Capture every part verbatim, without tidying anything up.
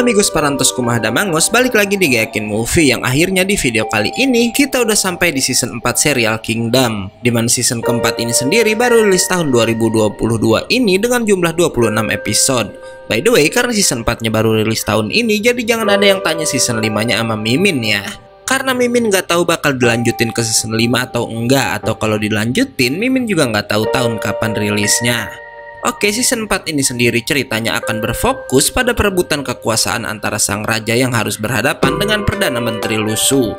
amigos parantos kumahda mangos, balik lagi di Gayakin Movie yang akhirnya di video kali ini kita udah sampai di season empat serial Kingdom, dimana season keempat ini sendiri baru rilis tahun dua ribu dua puluh dua ini dengan jumlah dua puluh enam episode. By the way, karena season empatnya baru rilis tahun ini, jadi jangan ada yang tanya season limanya sama Mimin ya. Karena Mimin nggak tahu bakal dilanjutin ke season lima atau enggak, atau kalau dilanjutin Mimin juga nggak tahu tahun kapan rilisnya. Oke, season empat ini sendiri ceritanya akan berfokus pada perebutan kekuasaan antara sang raja yang harus berhadapan dengan Perdana Menteri Lu Su.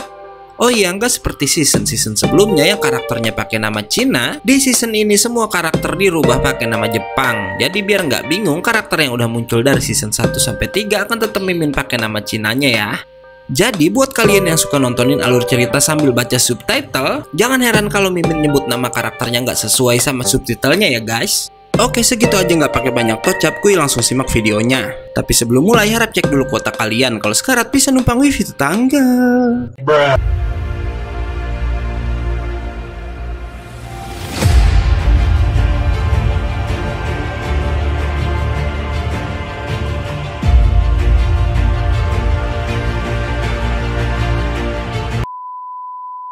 Oh iya, nggak seperti season-season sebelumnya yang karakternya pakai nama Cina, di season ini semua karakter dirubah pakai nama Jepang. Jadi biar nggak bingung, karakter yang udah muncul dari season satu sampai tiga akan tetap Mimin pakai nama Cinanya ya. Jadi buat kalian yang suka nontonin alur cerita sambil baca subtitle, jangan heran kalau Mimin nyebut nama karakternya nggak sesuai sama subtitlenya ya guys. Oke, segitu aja, nggak pakai banyak kocap, kuy langsung simak videonya. Tapi sebelum mulai harap cek dulu kuota kalian, kalau sekarat bisa numpang wifi tetangga. Bruh.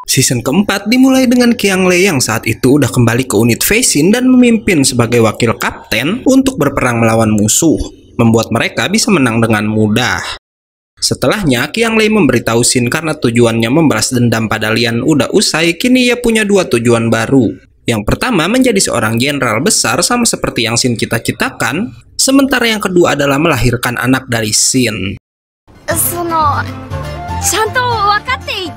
Season keempat dimulai dengan Qiang Lei yang saat itu udah kembali ke unit Fei Xin dan memimpin sebagai wakil kapten untuk berperang melawan musuh, membuat mereka bisa menang dengan mudah. Setelahnya, Qiang Lei memberitahu Xin karena tujuannya membalas dendam pada Lian udah usai, kini ia punya dua tujuan baru. Yang pertama, menjadi seorang jenderal besar sama seperti yang Xin cita-citakan, sementara yang kedua adalah melahirkan anak dari Xin. Sono...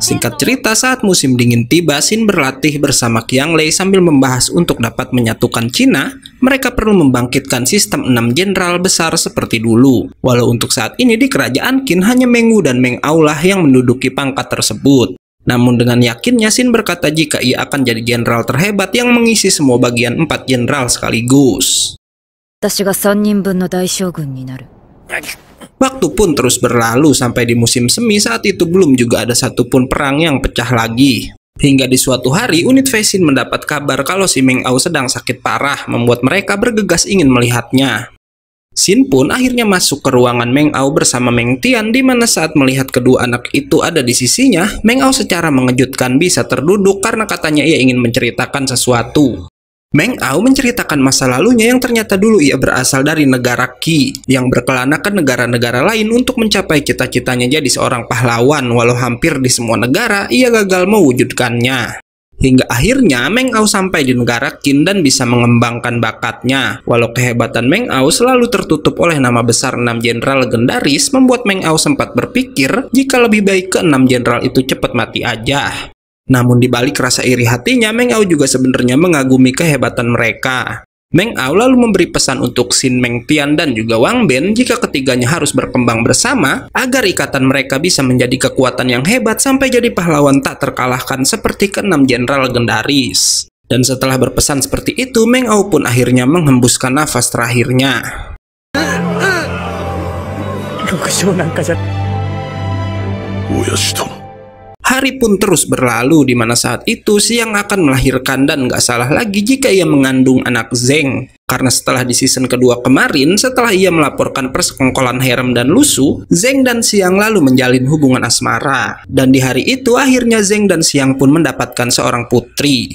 Singkat cerita, saat musim dingin tiba, Xin berlatih bersama Qiang Lei sambil membahas untuk dapat menyatukan Cina, mereka perlu membangkitkan sistem enam jenderal besar seperti dulu. Walau untuk saat ini di kerajaan Qin hanya Meng Wu dan Meng Ao lah yang menduduki pangkat tersebut. Namun dengan yakinnya Xin berkata jika ia akan jadi jenderal terhebat yang mengisi semua bagian empat jenderal sekaligus. Waktu pun terus berlalu sampai di musim semi, saat itu belum juga ada satupun perang yang pecah lagi. Hingga di suatu hari unit Fei Xin mendapat kabar kalau si Meng Ao sedang sakit parah, membuat mereka bergegas ingin melihatnya. Xin pun akhirnya masuk ke ruangan Meng Ao bersama Meng Tian, di mana saat melihat kedua anak itu ada di sisinya, Meng Ao secara mengejutkan bisa terduduk karena katanya ia ingin menceritakan sesuatu. Meng Ao menceritakan masa lalunya yang ternyata dulu ia berasal dari negara Qi yang berkelana ke negara-negara lain untuk mencapai cita-citanya jadi seorang pahlawan, walau hampir di semua negara ia gagal mewujudkannya. Hingga akhirnya Meng Ao sampai di negara Qin dan bisa mengembangkan bakatnya. Walau kehebatan Meng Ao selalu tertutup oleh nama besar enam jenderal legendaris, membuat Meng Ao sempat berpikir jika lebih baik keenam jenderal itu cepat mati aja. Namun dibalik rasa iri hatinya, Meng Ao juga sebenarnya mengagumi kehebatan mereka. Meng Ao lalu memberi pesan untuk Xin, Meng Tian, dan juga Wang Ben jika ketiganya harus berkembang bersama agar ikatan mereka bisa menjadi kekuatan yang hebat sampai jadi pahlawan tak terkalahkan seperti keenam jenderal legendaris. Dan setelah berpesan seperti itu, Meng Ao pun akhirnya menghembuskan nafas terakhirnya. Hari pun terus berlalu, di mana saat itu Siang akan melahirkan dan nggak salah lagi jika ia mengandung anak Zheng. Karena setelah di season kedua kemarin, setelah ia melaporkan persekongkolan harem dan Lu Su, Zheng dan Siang lalu menjalin hubungan asmara. Dan di hari itu akhirnya Zheng dan Siang pun mendapatkan seorang putri.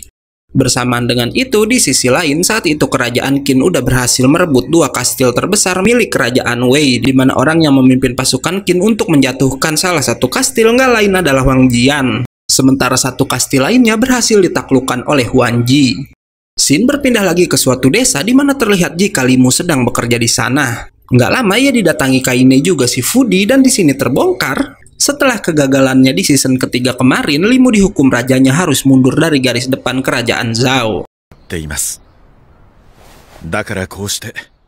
Bersamaan dengan itu, di sisi lain saat itu kerajaan Qin udah berhasil merebut dua kastil terbesar milik kerajaan Wei, di mana orang yang memimpin pasukan Qin untuk menjatuhkan salah satu kastil nggak lain adalah Wang Jian, sementara satu kastil lainnya berhasil ditaklukkan oleh Huan Ji. Xin berpindah lagi ke suatu desa di mana terlihat jika Limu sedang bekerja di sana. Nggak lama ia didatangi Kaine juga si Fudi, dan di sini terbongkar setelah kegagalannya di season ketiga kemarin, Limu dihukum rajanya harus mundur dari garis depan kerajaan Zhao.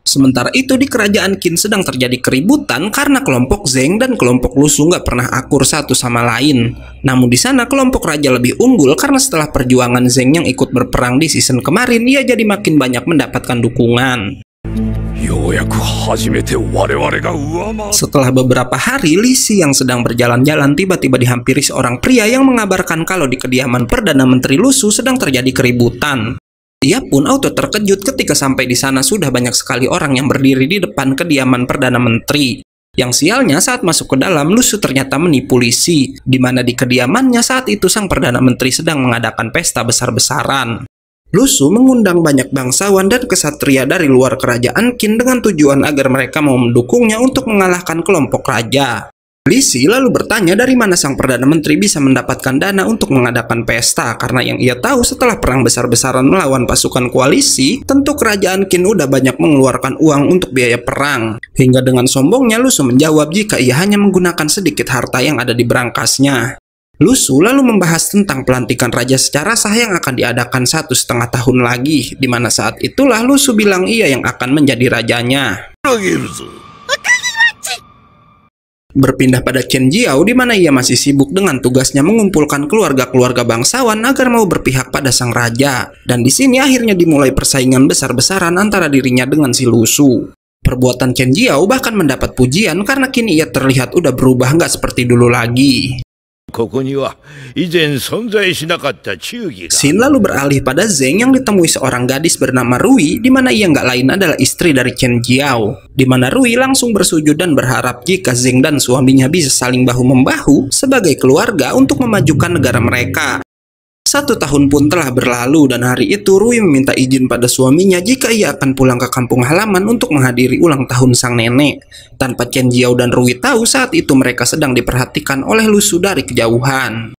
Sementara itu di kerajaan Qin sedang terjadi keributan karena kelompok Zheng dan kelompok Lu Su nggak pernah akur satu sama lain. Namun di sana kelompok raja lebih unggul karena setelah perjuangan Zheng yang ikut berperang di season kemarin, ia jadi makin banyak mendapatkan dukungan. Setelah beberapa hari, Lisi yang sedang berjalan-jalan tiba-tiba dihampiri seorang pria yang mengabarkan kalau di kediaman Perdana Menteri Lu Su sedang terjadi keributan. Ia pun auto terkejut ketika sampai di sana sudah banyak sekali orang yang berdiri di depan kediaman Perdana Menteri. Yang sialnya saat masuk ke dalam, Lu Su ternyata menipu Lisi, di mana di kediamannya saat itu sang Perdana Menteri sedang mengadakan pesta besar-besaran. Lu Su mengundang banyak bangsawan dan kesatria dari luar kerajaan Qin dengan tujuan agar mereka mau mendukungnya untuk mengalahkan kelompok raja. Lisi lalu bertanya dari mana sang Perdana Menteri bisa mendapatkan dana untuk mengadakan pesta, karena yang ia tahu setelah perang besar-besaran melawan pasukan koalisi, tentu kerajaan Qin udah banyak mengeluarkan uang untuk biaya perang. Hingga dengan sombongnya, Lu Su menjawab jika ia hanya menggunakan sedikit harta yang ada di berangkasnya. Lu Su lalu membahas tentang pelantikan raja secara sah yang akan diadakan satu setengah tahun lagi, di mana saat itulah Lu Su bilang ia yang akan menjadi rajanya. Berpindah pada Chen Jiao, di mana ia masih sibuk dengan tugasnya mengumpulkan keluarga-keluarga bangsawan agar mau berpihak pada sang raja. Dan di sini akhirnya dimulai persaingan besar-besaran antara dirinya dengan si Lu Su. Perbuatan Chen Jiao bahkan mendapat pujian karena kini ia terlihat udah berubah, nggak seperti dulu lagi. Xin lalu beralih pada Zheng yang ditemui seorang gadis bernama Rui, di mana ia nggak lain adalah istri dari Chen Jiao. Di mana Rui langsung bersujud dan berharap jika Zheng dan suaminya bisa saling bahu-membahu sebagai keluarga untuk memajukan negara mereka. Satu tahun pun telah berlalu dan hari itu Rui meminta izin pada suaminya jika ia akan pulang ke kampung halaman untuk menghadiri ulang tahun sang nenek. Tanpa Chen Jiao dan Rui tahu saat itu mereka sedang diperhatikan oleh Lu Su dari kejauhan.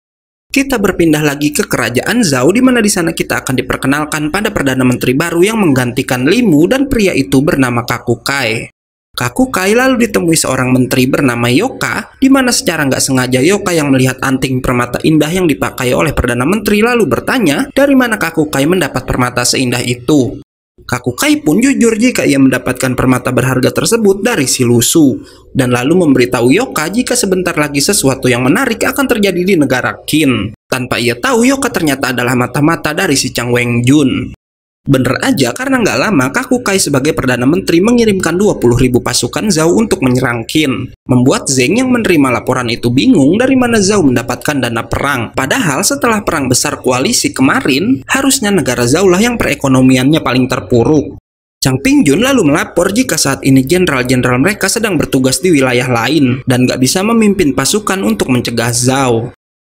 Kita berpindah lagi ke kerajaan Zhao, di mana di sana kita akan diperkenalkan pada Perdana Menteri baru yang menggantikan Limu, dan pria itu bernama Kakukai. Kakukai lalu ditemui seorang menteri bernama Yoka, di mana secara nggak sengaja Yoka yang melihat anting permata indah yang dipakai oleh Perdana Menteri lalu bertanya dari mana Kakukai mendapat permata seindah itu. Kakukai pun jujur jika ia mendapatkan permata berharga tersebut dari si Lu Su, dan lalu memberitahu Yoka jika sebentar lagi sesuatu yang menarik akan terjadi di negara Qin. Tanpa ia tahu, Yoka ternyata adalah mata-mata dari si Chang Wenjun. Bener aja, karena nggak lama Kakukai sebagai Perdana Menteri mengirimkan dua puluh ribu pasukan Zhao untuk menyerang Qin. Membuat Zheng yang menerima laporan itu bingung dari mana Zhao mendapatkan dana perang. Padahal setelah perang besar koalisi kemarin, harusnya negara Zhao lah yang perekonomiannya paling terpuruk. Chang Pingjun lalu melapor jika saat ini jenderal-jenderal mereka sedang bertugas di wilayah lain dan nggak bisa memimpin pasukan untuk mencegah Zhao.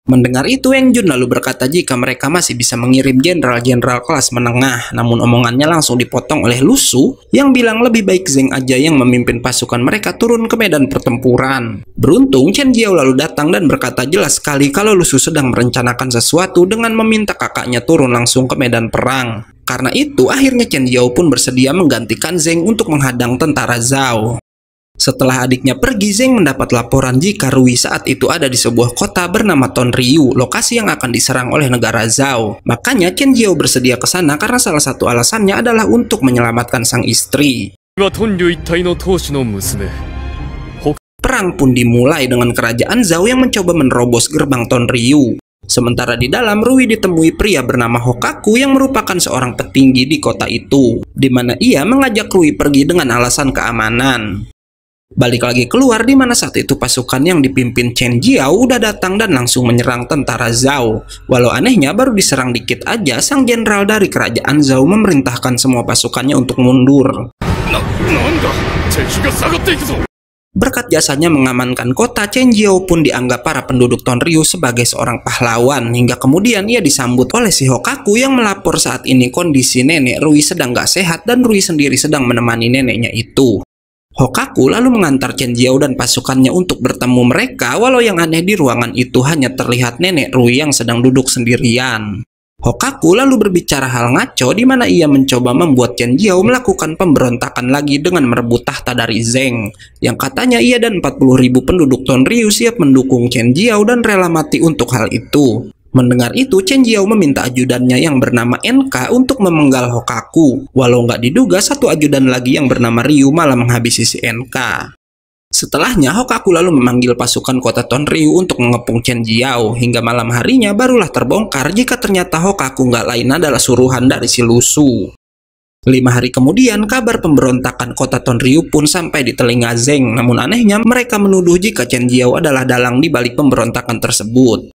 Mendengar itu, Wang Jun lalu berkata jika mereka masih bisa mengirim jenderal-jenderal kelas menengah, namun omongannya langsung dipotong oleh Lu Su yang bilang lebih baik Zheng aja yang memimpin pasukan mereka turun ke medan pertempuran. Beruntung, Chen Jiao lalu datang dan berkata jelas sekali kalau Lu Su sedang merencanakan sesuatu dengan meminta kakaknya turun langsung ke medan perang. Karena itu, akhirnya Chen Jiao pun bersedia menggantikan Zheng untuk menghadang tentara Zhao. Setelah adiknya pergi, Zheng mendapat laporan jika Rui saat itu ada di sebuah kota bernama Tonryu, lokasi yang akan diserang oleh negara Zhao. Makanya Chen Jiao bersedia ke sana karena salah satu alasannya adalah untuk menyelamatkan sang istri. Perang pun dimulai dengan kerajaan Zhao yang mencoba menerobos gerbang Tonryu. Sementara di dalam, Rui ditemui pria bernama Hokaku yang merupakan seorang petinggi di kota itu, di mana ia mengajak Rui pergi dengan alasan keamanan. Balik lagi keluar, di mana saat itu pasukan yang dipimpin Chen Jiao udah datang dan langsung menyerang tentara Zhao. Walau anehnya baru diserang dikit aja, sang jenderal dari kerajaan Zhao memerintahkan semua pasukannya untuk mundur. Berkat jasanya mengamankan kota, Chen Jiao pun dianggap para penduduk Tonryu sebagai seorang pahlawan, hingga kemudian ia disambut oleh si Hokaku yang melapor saat ini kondisi nenek Rui sedang gak sehat dan Rui sendiri sedang menemani neneknya itu. Hokaku lalu mengantar Chen Jiao dan pasukannya untuk bertemu mereka, walau yang aneh di ruangan itu hanya terlihat nenek Rui yang sedang duduk sendirian. Hokaku lalu berbicara hal ngaco, di mana ia mencoba membuat Chen Jiao melakukan pemberontakan lagi dengan merebut tahta dari Zheng, yang katanya ia dan empat puluh ribu penduduk Tonryu siap mendukung Chen Jiao dan rela mati untuk hal itu. Mendengar itu, Chen Jiao meminta ajudannya yang bernama N K untuk memenggal Hokaku. Walau nggak diduga, satu ajudan lagi yang bernama Ryu malah menghabisi si N K. Setelahnya, Hokaku lalu memanggil pasukan kota Tonryu untuk mengepung Chen Jiao. Hingga malam harinya barulah terbongkar jika ternyata Hokaku nggak lain adalah suruhan dari si Lu Su. Lima hari kemudian, kabar pemberontakan kota Tonryu pun sampai di telinga Zheng. Namun anehnya, mereka menuduh jika Chen Jiao adalah dalang di balik pemberontakan tersebut.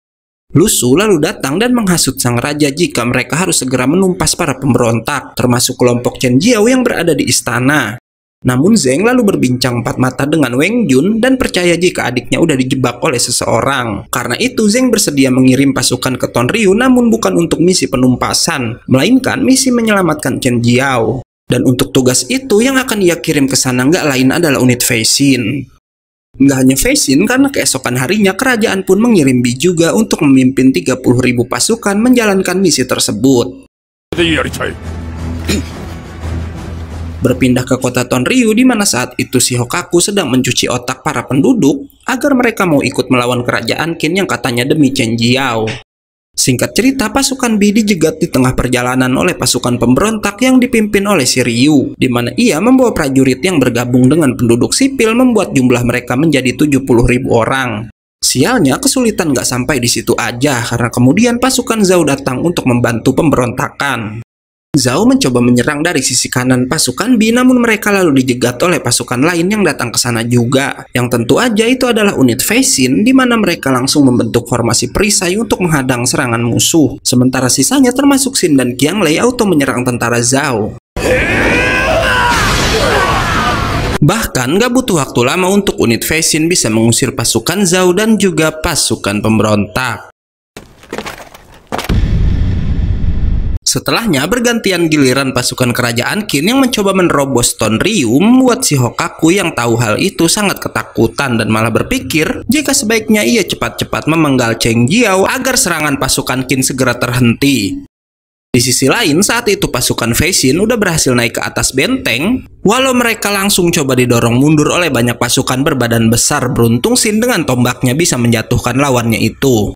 Lu Su lalu datang dan menghasut sang raja jika mereka harus segera menumpas para pemberontak, termasuk kelompok Chen Jiao yang berada di istana. Namun Zheng lalu berbincang empat mata dengan Wang Jun dan percaya jika adiknya udah dijebak oleh seseorang. Karena itu Zheng bersedia mengirim pasukan ke Tonryu, namun bukan untuk misi penumpasan, melainkan misi menyelamatkan Chen Jiao. Dan untuk tugas itu yang akan ia kirim ke sana nggak lain adalah unit Fei Xin. Nggak hanya Fei Xin, karena keesokan harinya kerajaan pun mengirim Bi juga untuk memimpin tiga puluh ribu pasukan menjalankan misi tersebut. Berpindah ke kota Tonryu, di mana saat itu si Hokaku sedang mencuci otak para penduduk agar mereka mau ikut melawan kerajaan Qin yang katanya demi Chen Jiao. Singkat cerita, pasukan Bi dijegat di tengah perjalanan oleh pasukan pemberontak yang dipimpin oleh si Ryu, di mana ia membawa prajurit yang bergabung dengan penduduk sipil membuat jumlah mereka menjadi tujuh puluh ribu orang. Sialnya, kesulitan nggak sampai di situ aja, karena kemudian pasukan Zhao datang untuk membantu pemberontakan. Zhao mencoba menyerang dari sisi kanan pasukan Bi, namun mereka lalu dijegat oleh pasukan lain yang datang ke sana juga. Yang tentu aja itu adalah unit Fei Xin, di mana mereka langsung membentuk formasi perisai untuk menghadang serangan musuh. Sementara sisanya termasuk Xin dan Qiang Lei auto menyerang tentara Zhao. Bahkan gak butuh waktu lama untuk unit Fei Xin bisa mengusir pasukan Zhao dan juga pasukan pemberontak. Setelahnya, bergantian giliran pasukan kerajaan Qin yang mencoba menerobos Tonryu, membuat si Hokaku yang tahu hal itu sangat ketakutan dan malah berpikir jika sebaiknya ia cepat-cepat memenggal Chen Jiao agar serangan pasukan Qin segera terhenti. Di sisi lain, saat itu pasukan Fei Xin udah berhasil naik ke atas benteng, walau mereka langsung coba didorong mundur oleh banyak pasukan berbadan besar. Beruntung Xin dengan tombaknya bisa menjatuhkan lawannya itu.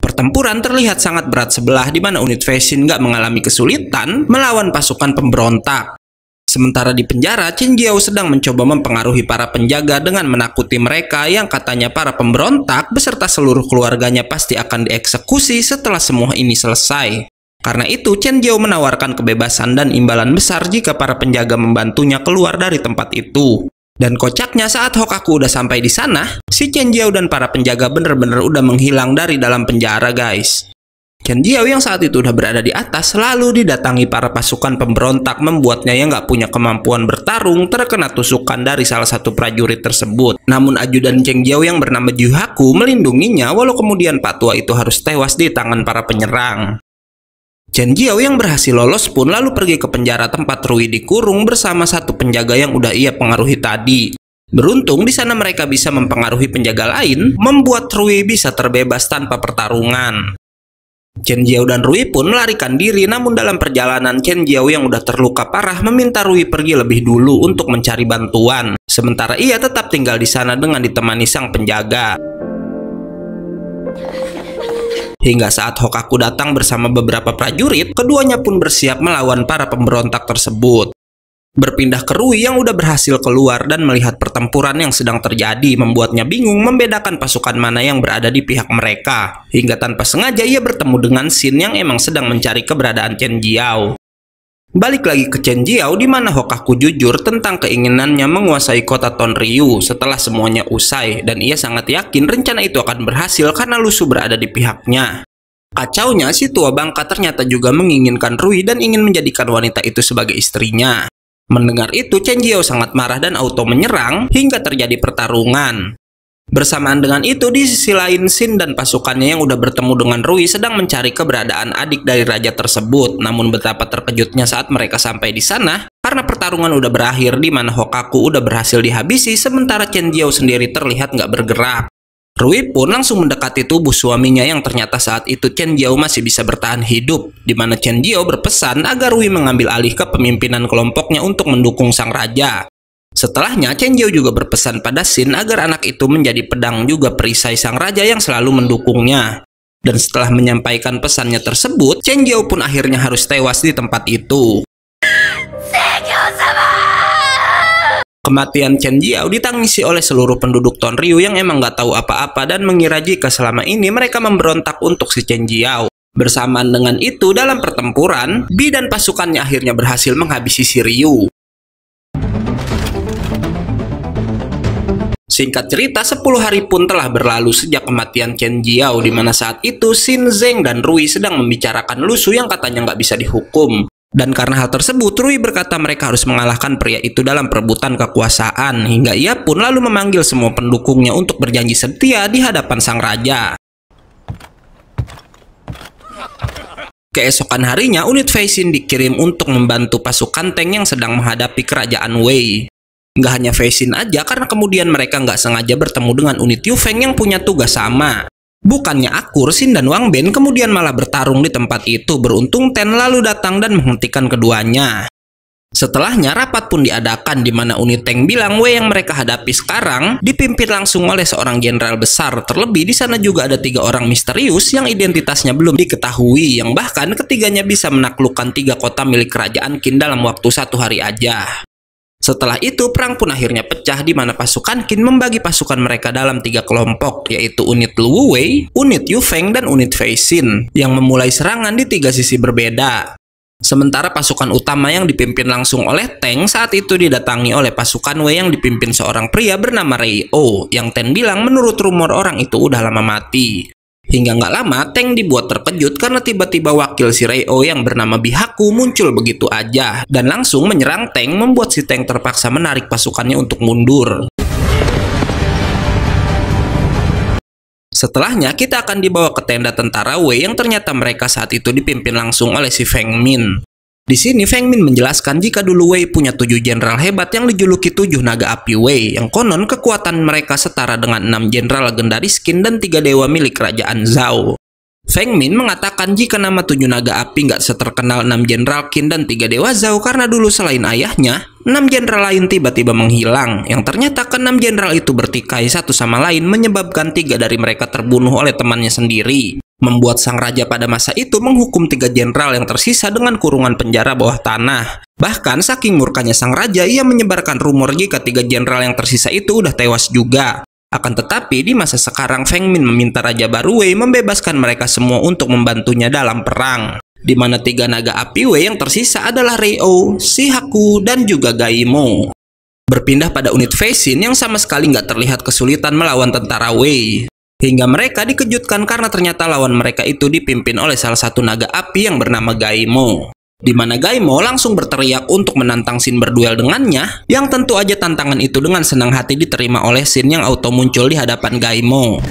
Pertempuran terlihat sangat berat sebelah, di mana unit Fei Xin nggak mengalami kesulitan melawan pasukan pemberontak. Sementara di penjara, Chen Jiao sedang mencoba mempengaruhi para penjaga dengan menakuti mereka yang katanya para pemberontak beserta seluruh keluarganya pasti akan dieksekusi setelah semua ini selesai. Karena itu, Chen Jiao menawarkan kebebasan dan imbalan besar jika para penjaga membantunya keluar dari tempat itu. Dan kocaknya, saat Hokaku udah sampai di sana, si Chen Jiao dan para penjaga bener-bener udah menghilang dari dalam penjara, guys. Chen Jiao yang saat itu udah berada di atas lalu didatangi para pasukan pemberontak, membuatnya yang nggak punya kemampuan bertarung terkena tusukan dari salah satu prajurit tersebut. Namun ajudan Chen Jiao yang bernama Shihaku melindunginya, walau kemudian Pak Tua itu harus tewas di tangan para penyerang. Chen Jiao yang berhasil lolos pun lalu pergi ke penjara tempat Rui dikurung bersama satu penjaga yang udah ia pengaruhi tadi. Beruntung di sana mereka bisa mempengaruhi penjaga lain, membuat Rui bisa terbebas tanpa pertarungan. Chen Jiao dan Rui pun melarikan diri, namun dalam perjalanan Chen Jiao yang udah terluka parah meminta Rui pergi lebih dulu untuk mencari bantuan. Sementara ia tetap tinggal di sana dengan ditemani sang penjaga. Hingga saat Hokaku datang bersama beberapa prajurit, keduanya pun bersiap melawan para pemberontak tersebut. Berpindah ke Rui yang udah berhasil keluar dan melihat pertempuran yang sedang terjadi, membuatnya bingung membedakan pasukan mana yang berada di pihak mereka. Hingga tanpa sengaja ia bertemu dengan Xin yang emang sedang mencari keberadaan Chen Jiao. Balik lagi ke Chen Jiao, di mana Hokaku jujur tentang keinginannya menguasai kota Tonryu setelah semuanya usai, dan ia sangat yakin rencana itu akan berhasil karena Lu Su berada di pihaknya. Kacaunya, si tua bangka ternyata juga menginginkan Rui dan ingin menjadikan wanita itu sebagai istrinya. Mendengar itu, Chen Jiao sangat marah dan auto menyerang hingga terjadi pertarungan. Bersamaan dengan itu, di sisi lain Xin dan pasukannya yang udah bertemu dengan Rui sedang mencari keberadaan adik dari raja tersebut. Namun betapa terkejutnya saat mereka sampai di sana, karena pertarungan udah berakhir di mana Hokaku udah berhasil dihabisi sementara Chen Jiao sendiri terlihat nggak bergerak. Rui pun langsung mendekati tubuh suaminya yang ternyata saat itu Chen Jiao masih bisa bertahan hidup, di mana Chen Jiao berpesan agar Rui mengambil alih kepemimpinan kelompoknya untuk mendukung sang raja. Setelahnya, Chen Jiao juga berpesan pada Xin agar anak itu menjadi pedang juga perisai sang raja yang selalu mendukungnya. Dan setelah menyampaikan pesannya tersebut, Chen Jiao pun akhirnya harus tewas di tempat itu. Kematian Chen Jiao ditangisi oleh seluruh penduduk Tonryu yang emang nggak tahu apa-apa dan mengira jika selama ini mereka memberontak untuk si Chen Jiao. Bersamaan dengan itu, dalam pertempuran, Bi dan pasukannya akhirnya berhasil menghabisi si Ryu. Singkat cerita, sepuluh hari pun telah berlalu sejak kematian Chen Jiao, di mana saat itu Xin, Zheng, dan Rui sedang membicarakan Lu Su yang katanya nggak bisa dihukum. Dan karena hal tersebut, Rui berkata mereka harus mengalahkan pria itu dalam perebutan kekuasaan, hingga ia pun lalu memanggil semua pendukungnya untuk berjanji setia di hadapan sang raja. Keesokan harinya, unit Fei Xin dikirim untuk membantu pasukan Teng yang sedang menghadapi kerajaan Wei. Nggak hanya Fei Xin aja, karena kemudian mereka nggak sengaja bertemu dengan unit Yu Feng yang punya tugas sama. Bukannya akur, Xin dan Wang Ben kemudian malah bertarung di tempat itu. Beruntung Ten lalu datang dan menghentikan keduanya. Setelahnya rapat pun diadakan di mana unit Teng bilang Wei yang mereka hadapi sekarang dipimpin langsung oleh seorang jenderal besar. Terlebih di sana juga ada tiga orang misterius yang identitasnya belum diketahui, yang bahkan ketiganya bisa menaklukkan tiga kota milik kerajaan Qin dalam waktu satu hari aja. Setelah itu, perang pun akhirnya pecah di mana pasukan Qin membagi pasukan mereka dalam tiga kelompok, yaitu unit Lu Wei, unit Yu Feng, dan unit Fei Xin, yang memulai serangan di tiga sisi berbeda. Sementara pasukan utama yang dipimpin langsung oleh Teng saat itu didatangi oleh pasukan Wei yang dipimpin seorang pria bernama Rei-O, yang Ten bilang menurut rumor orang itu udah lama mati. Hingga nggak lama, Teng dibuat terkejut karena tiba-tiba wakil si Rei-O yang bernama Shihaku muncul begitu aja dan langsung menyerang Teng, membuat si Teng terpaksa menarik pasukannya untuk mundur. Setelahnya, kita akan dibawa ke tenda tentara Wei yang ternyata mereka saat itu dipimpin langsung oleh si Feng Min. Di sini Feng Min menjelaskan jika dulu Wei punya tujuh jenderal hebat yang dijuluki tujuh naga api Wei, yang konon kekuatan mereka setara dengan enam jenderal legendaris Qin dan tiga dewa milik kerajaan Zhao. Feng Min mengatakan jika nama tujuh naga api nggak seterkenal enam jenderal Qin dan tiga dewa Zhao karena dulu selain ayahnya, enam jenderal lain tiba-tiba menghilang, yang ternyata keenam jenderal itu bertikai satu sama lain menyebabkan tiga dari mereka terbunuh oleh temannya sendiri. Membuat sang raja pada masa itu menghukum tiga jenderal yang tersisa dengan kurungan penjara bawah tanah. Bahkan saking murkanya sang raja, ia menyebarkan rumor jika tiga jenderal yang tersisa itu udah tewas juga. Akan tetapi di masa sekarang Feng Min meminta Raja Baru Wei membebaskan mereka semua untuk membantunya dalam perang. Di mana tiga naga api Wei yang tersisa adalah Rei-O, Shihaku, dan juga Gaimo. Berpindah pada unit Fei Xin yang sama sekali nggak terlihat kesulitan melawan tentara Wei. Hingga mereka dikejutkan karena ternyata lawan mereka itu dipimpin oleh salah satu naga api yang bernama Gaimo. Di mana Gaimo langsung berteriak untuk menantang Xin berduel dengannya, yang tentu aja tantangan itu dengan senang hati diterima oleh Xin yang auto muncul di hadapan Gaimo.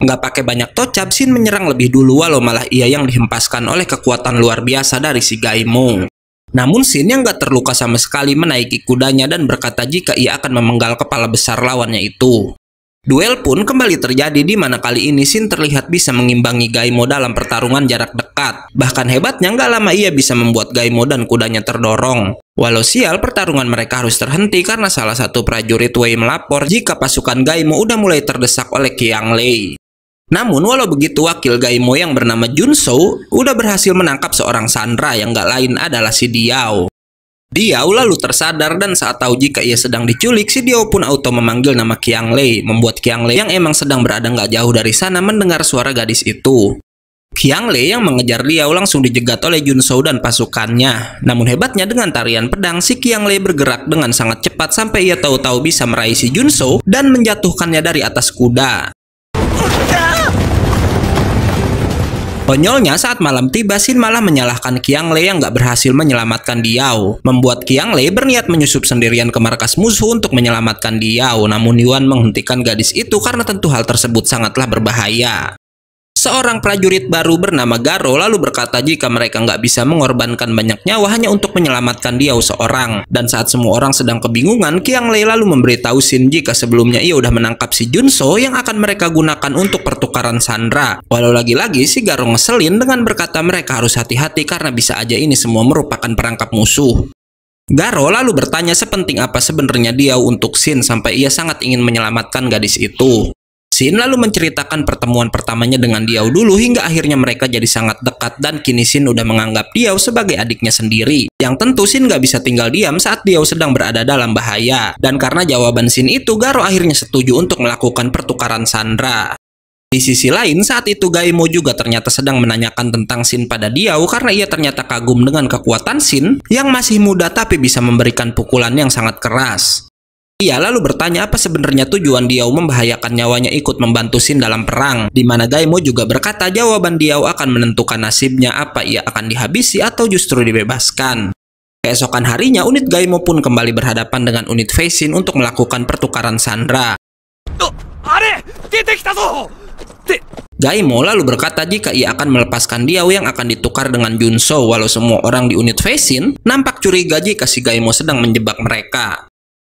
Nggak pakai banyak tocap, Xin menyerang lebih dulu walau malah ia yang dihempaskan oleh kekuatan luar biasa dari si Gaimo. Namun Xin yang gak terluka sama sekali menaiki kudanya dan berkata jika ia akan memenggal kepala besar lawannya itu. Duel pun kembali terjadi di mana kali ini Xin terlihat bisa mengimbangi Gaimo dalam pertarungan jarak dekat. Bahkan hebatnya nggak lama ia bisa membuat Gaimo dan kudanya terdorong. Walau sial, pertarungan mereka harus terhenti karena salah satu prajurit Wei melapor jika pasukan Gaimo udah mulai terdesak oleh Qiang Lei. Namun walau begitu, wakil Gaimo yang bernama Junso udah berhasil menangkap seorang sandera yang gak lain adalah si Diao. Diao lalu tersadar dan saat tahu jika ia sedang diculik, si Diao pun auto memanggil nama Qiang Lei, membuat Qiang Lei yang emang sedang berada gak jauh dari sana mendengar suara gadis itu. Qiang Lei yang mengejar Diao langsung dijegat oleh Junso dan pasukannya. Namun hebatnya dengan tarian pedang, si Qiang Lei bergerak dengan sangat cepat sampai ia tahu-tahu bisa meraih si Junso dan menjatuhkannya dari atas kuda. Konyolnya saat malam tiba, Xin malah menyalahkan Qiang Lei yang gak berhasil menyelamatkan Diao, membuat Qiang Lei berniat menyusup sendirian ke markas musuh untuk menyelamatkan Diao. Namun Yuan menghentikan gadis itu karena tentu hal tersebut sangatlah berbahaya. Seorang prajurit baru bernama Garo lalu berkata jika mereka nggak bisa mengorbankan banyak nyawa hanya untuk menyelamatkan Diao seorang. Dan saat semua orang sedang kebingungan, Qiang Lei lalu memberitahu Xin jika sebelumnya ia udah menangkap si Junso yang akan mereka gunakan untuk pertukaran sandera. Walau lagi-lagi si Garo ngeselin dengan berkata mereka harus hati-hati karena bisa aja ini semua merupakan perangkap musuh. Garo lalu bertanya sepenting apa sebenarnya Diao untuk Xin sampai ia sangat ingin menyelamatkan gadis itu. Xin lalu menceritakan pertemuan pertamanya dengan Diao dulu hingga akhirnya mereka jadi sangat dekat dan kini Xin udah menganggap Diao sebagai adiknya sendiri. Yang tentu Xin gak bisa tinggal diam saat Diao sedang berada dalam bahaya. Dan karena jawaban Xin itu, Garo akhirnya setuju untuk melakukan pertukaran sandera. Di sisi lain saat itu Gaimo juga ternyata sedang menanyakan tentang Xin pada Diao karena ia ternyata kagum dengan kekuatan Xin yang masih muda tapi bisa memberikan pukulan yang sangat keras. Ia lalu bertanya apa sebenarnya tujuan Diao membahayakan nyawanya ikut membantu Xin dalam perang, di mana Gaimo juga berkata jawaban Diao akan menentukan nasibnya, apa ia akan dihabisi atau justru dibebaskan. Keesokan harinya, unit Gaimo pun kembali berhadapan dengan unit Fei Xin untuk melakukan pertukaran sandera. Gaimo lalu berkata jika ia akan melepaskan Diao yang akan ditukar dengan Junso, walau semua orang di unit Fei Xin nampak curiga jika si Gaimo sedang menjebak mereka.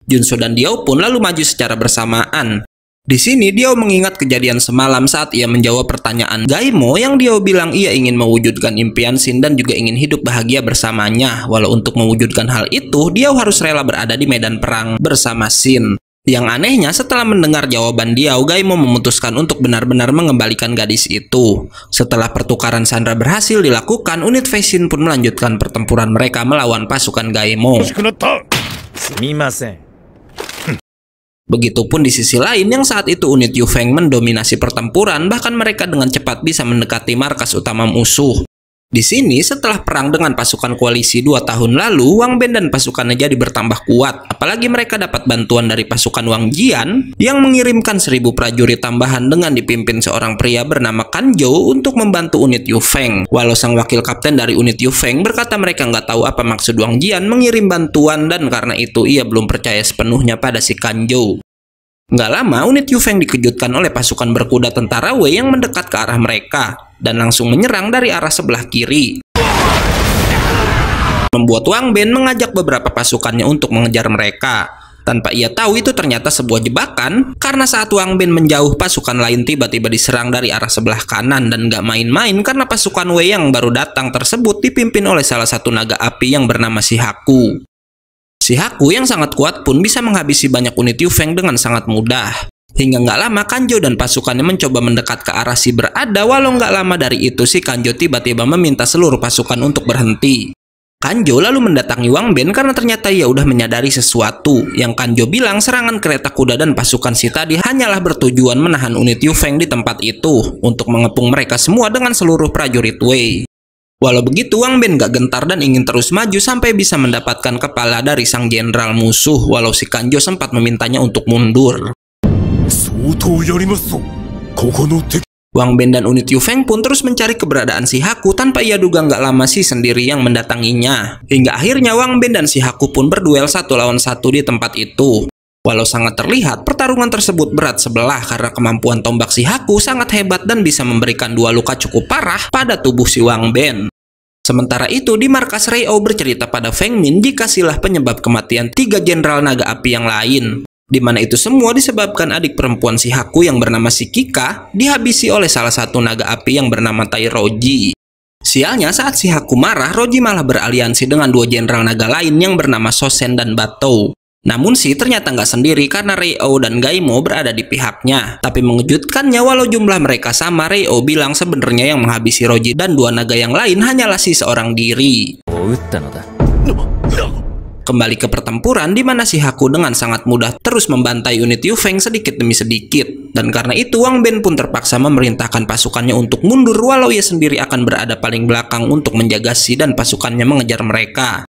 Junso dan Diao pun lalu maju secara bersamaan. Di sini Diao mengingat kejadian semalam saat ia menjawab pertanyaan Gaimo yang Diao bilang ia ingin mewujudkan impian Xin dan juga ingin hidup bahagia bersamanya. Walau untuk mewujudkan hal itu, Diao harus rela berada di medan perang bersama Xin. Yang anehnya, setelah mendengar jawaban Diao, Gaimo memutuskan untuk benar-benar mengembalikan gadis itu. Setelah pertukaran sandera berhasil dilakukan, unit Fei Xin pun melanjutkan pertempuran mereka melawan pasukan Gaimo. Begitupun di sisi lain, yang saat itu unit Yu Feng mendominasi pertempuran, bahkan mereka dengan cepat bisa mendekati markas utama musuh. Di sini, setelah perang dengan pasukan koalisi dua tahun lalu, Wang Ben dan pasukannya jadi bertambah kuat. Apalagi mereka dapat bantuan dari pasukan Wang Jian yang mengirimkan seribu prajurit tambahan dengan dipimpin seorang pria bernama Kanjo untuk membantu unit Yu Feng. Walau sang wakil kapten dari unit Yu Feng berkata mereka nggak tahu apa maksud Wang Jian mengirim bantuan dan karena itu ia belum percaya sepenuhnya pada si Kanjo. Nggak lama, unit Yu Feng dikejutkan oleh pasukan berkuda tentara Wei yang mendekat ke arah mereka dan langsung menyerang dari arah sebelah kiri, membuat Wang Ben mengajak beberapa pasukannya untuk mengejar mereka. Tanpa ia tahu itu ternyata sebuah jebakan, karena saat Wang Ben menjauh, pasukan lain tiba-tiba diserang dari arah sebelah kanan. Dan nggak main-main karena pasukan Wei yang baru datang tersebut dipimpin oleh salah satu naga api yang bernama Shihaku. Shihaku yang sangat kuat pun bisa menghabisi banyak unit Yu Feng dengan sangat mudah. Hingga nggak lama Kanjo dan pasukannya mencoba mendekat ke arah si berada, walau nggak lama dari itu si Kanjo tiba-tiba meminta seluruh pasukan untuk berhenti. Kanjo lalu mendatangi Wang Ben karena ternyata ia udah menyadari sesuatu. Yang Kanjo bilang serangan kereta kuda dan pasukan si tadi hanyalah bertujuan menahan unit Yu Feng di tempat itu untuk mengepung mereka semua dengan seluruh prajurit Wei. Walau begitu, Wang Ben gak gentar dan ingin terus maju sampai bisa mendapatkan kepala dari sang jenderal musuh, walau si Kanjo sempat memintanya untuk mundur. Wang Ben dan unit Yu Feng pun terus mencari keberadaan Shihaku, tanpa ia duga nggak lama si sendiri yang mendatanginya. Hingga akhirnya Wang Ben dan Shihaku pun berduel satu lawan satu di tempat itu. Walau sangat terlihat, pertarungan tersebut berat sebelah karena kemampuan tombak Shihaku sangat hebat dan bisa memberikan dua luka cukup parah pada tubuh si Wang Ben. Sementara itu, di markas Rao bercerita pada Feng Min jika silah penyebab kematian tiga jenderal naga api yang lain, di mana itu semua disebabkan adik perempuan Shihaku yang bernama Shi Kika dihabisi oleh salah satu naga api yang bernama Tairoji. Sialnya, saat Shihaku marah, Roji malah beraliansi dengan dua jenderal naga lain yang bernama Sosen dan Batou. Namun sih ternyata nggak sendiri karena Rao dan Gaimo berada di pihaknya. Tapi mengejutkannya, walau jumlah mereka sama, Rao bilang sebenarnya yang menghabisi Roji dan dua naga yang lain hanyalah si seorang diri. Kembali ke pertempuran, di mana Shihaku dengan sangat mudah terus membantai unit Yu Feng sedikit demi sedikit. Dan karena itu Wang Ben pun terpaksa memerintahkan pasukannya untuk mundur, walau ia sendiri akan berada paling belakang untuk menjaga si dan pasukannya mengejar mereka.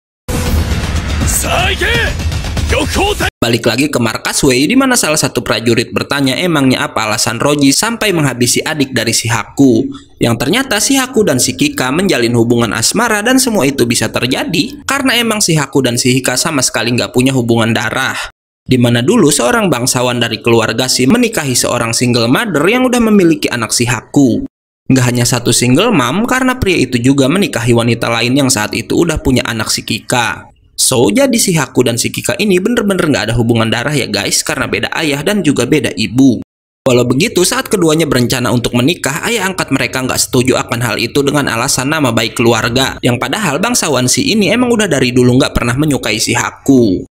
Balik lagi ke markas Wei, di mana salah satu prajurit bertanya emangnya apa alasan Roji sampai menghabisi adik dari Shihaku. Yang ternyata Shihaku dan si Kika menjalin hubungan asmara dan semua itu bisa terjadi karena emang Shihaku dan si Kika sama sekali nggak punya hubungan darah. Di mana dulu seorang bangsawan dari keluarga Shi menikahi seorang single mother yang udah memiliki anak Shihaku. Nggak hanya satu single mom, karena pria itu juga menikahi wanita lain yang saat itu udah punya anak si Kika. So, jadi Shihaku dan si Kika ini bener-bener nggak ada hubungan darah ya guys, karena beda ayah dan juga beda ibu. Walau begitu, saat keduanya berencana untuk menikah, ayah angkat mereka nggak setuju akan hal itu dengan alasan nama baik keluarga. Yang padahal bangsawan si ini emang udah dari dulu nggak pernah menyukai Shihaku.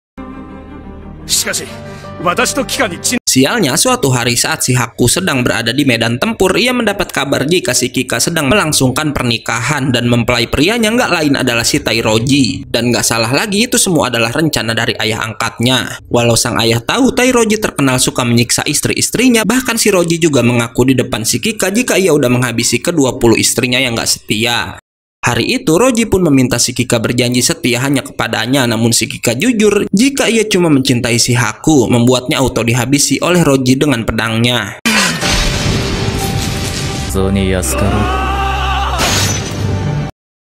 Sialnya, suatu hari saat Shihaku sedang berada di medan tempur, ia mendapat kabar jika si Kika sedang melangsungkan pernikahan dan mempelai prianya nggak lain adalah si Tairoji. Dan nggak salah lagi, itu semua adalah rencana dari ayah angkatnya. Walau sang ayah tahu Tairoji terkenal suka menyiksa istri-istrinya, bahkan si Roji juga mengaku di depan si Kika jika ia udah menghabisi kedua puluh istrinya yang nggak setia. Hari itu Roji pun meminta si Kika berjanji setia hanya kepadanya, namun si Kika jujur jika ia cuma mencintai Shihaku, membuatnya auto dihabisi oleh Roji dengan pedangnya.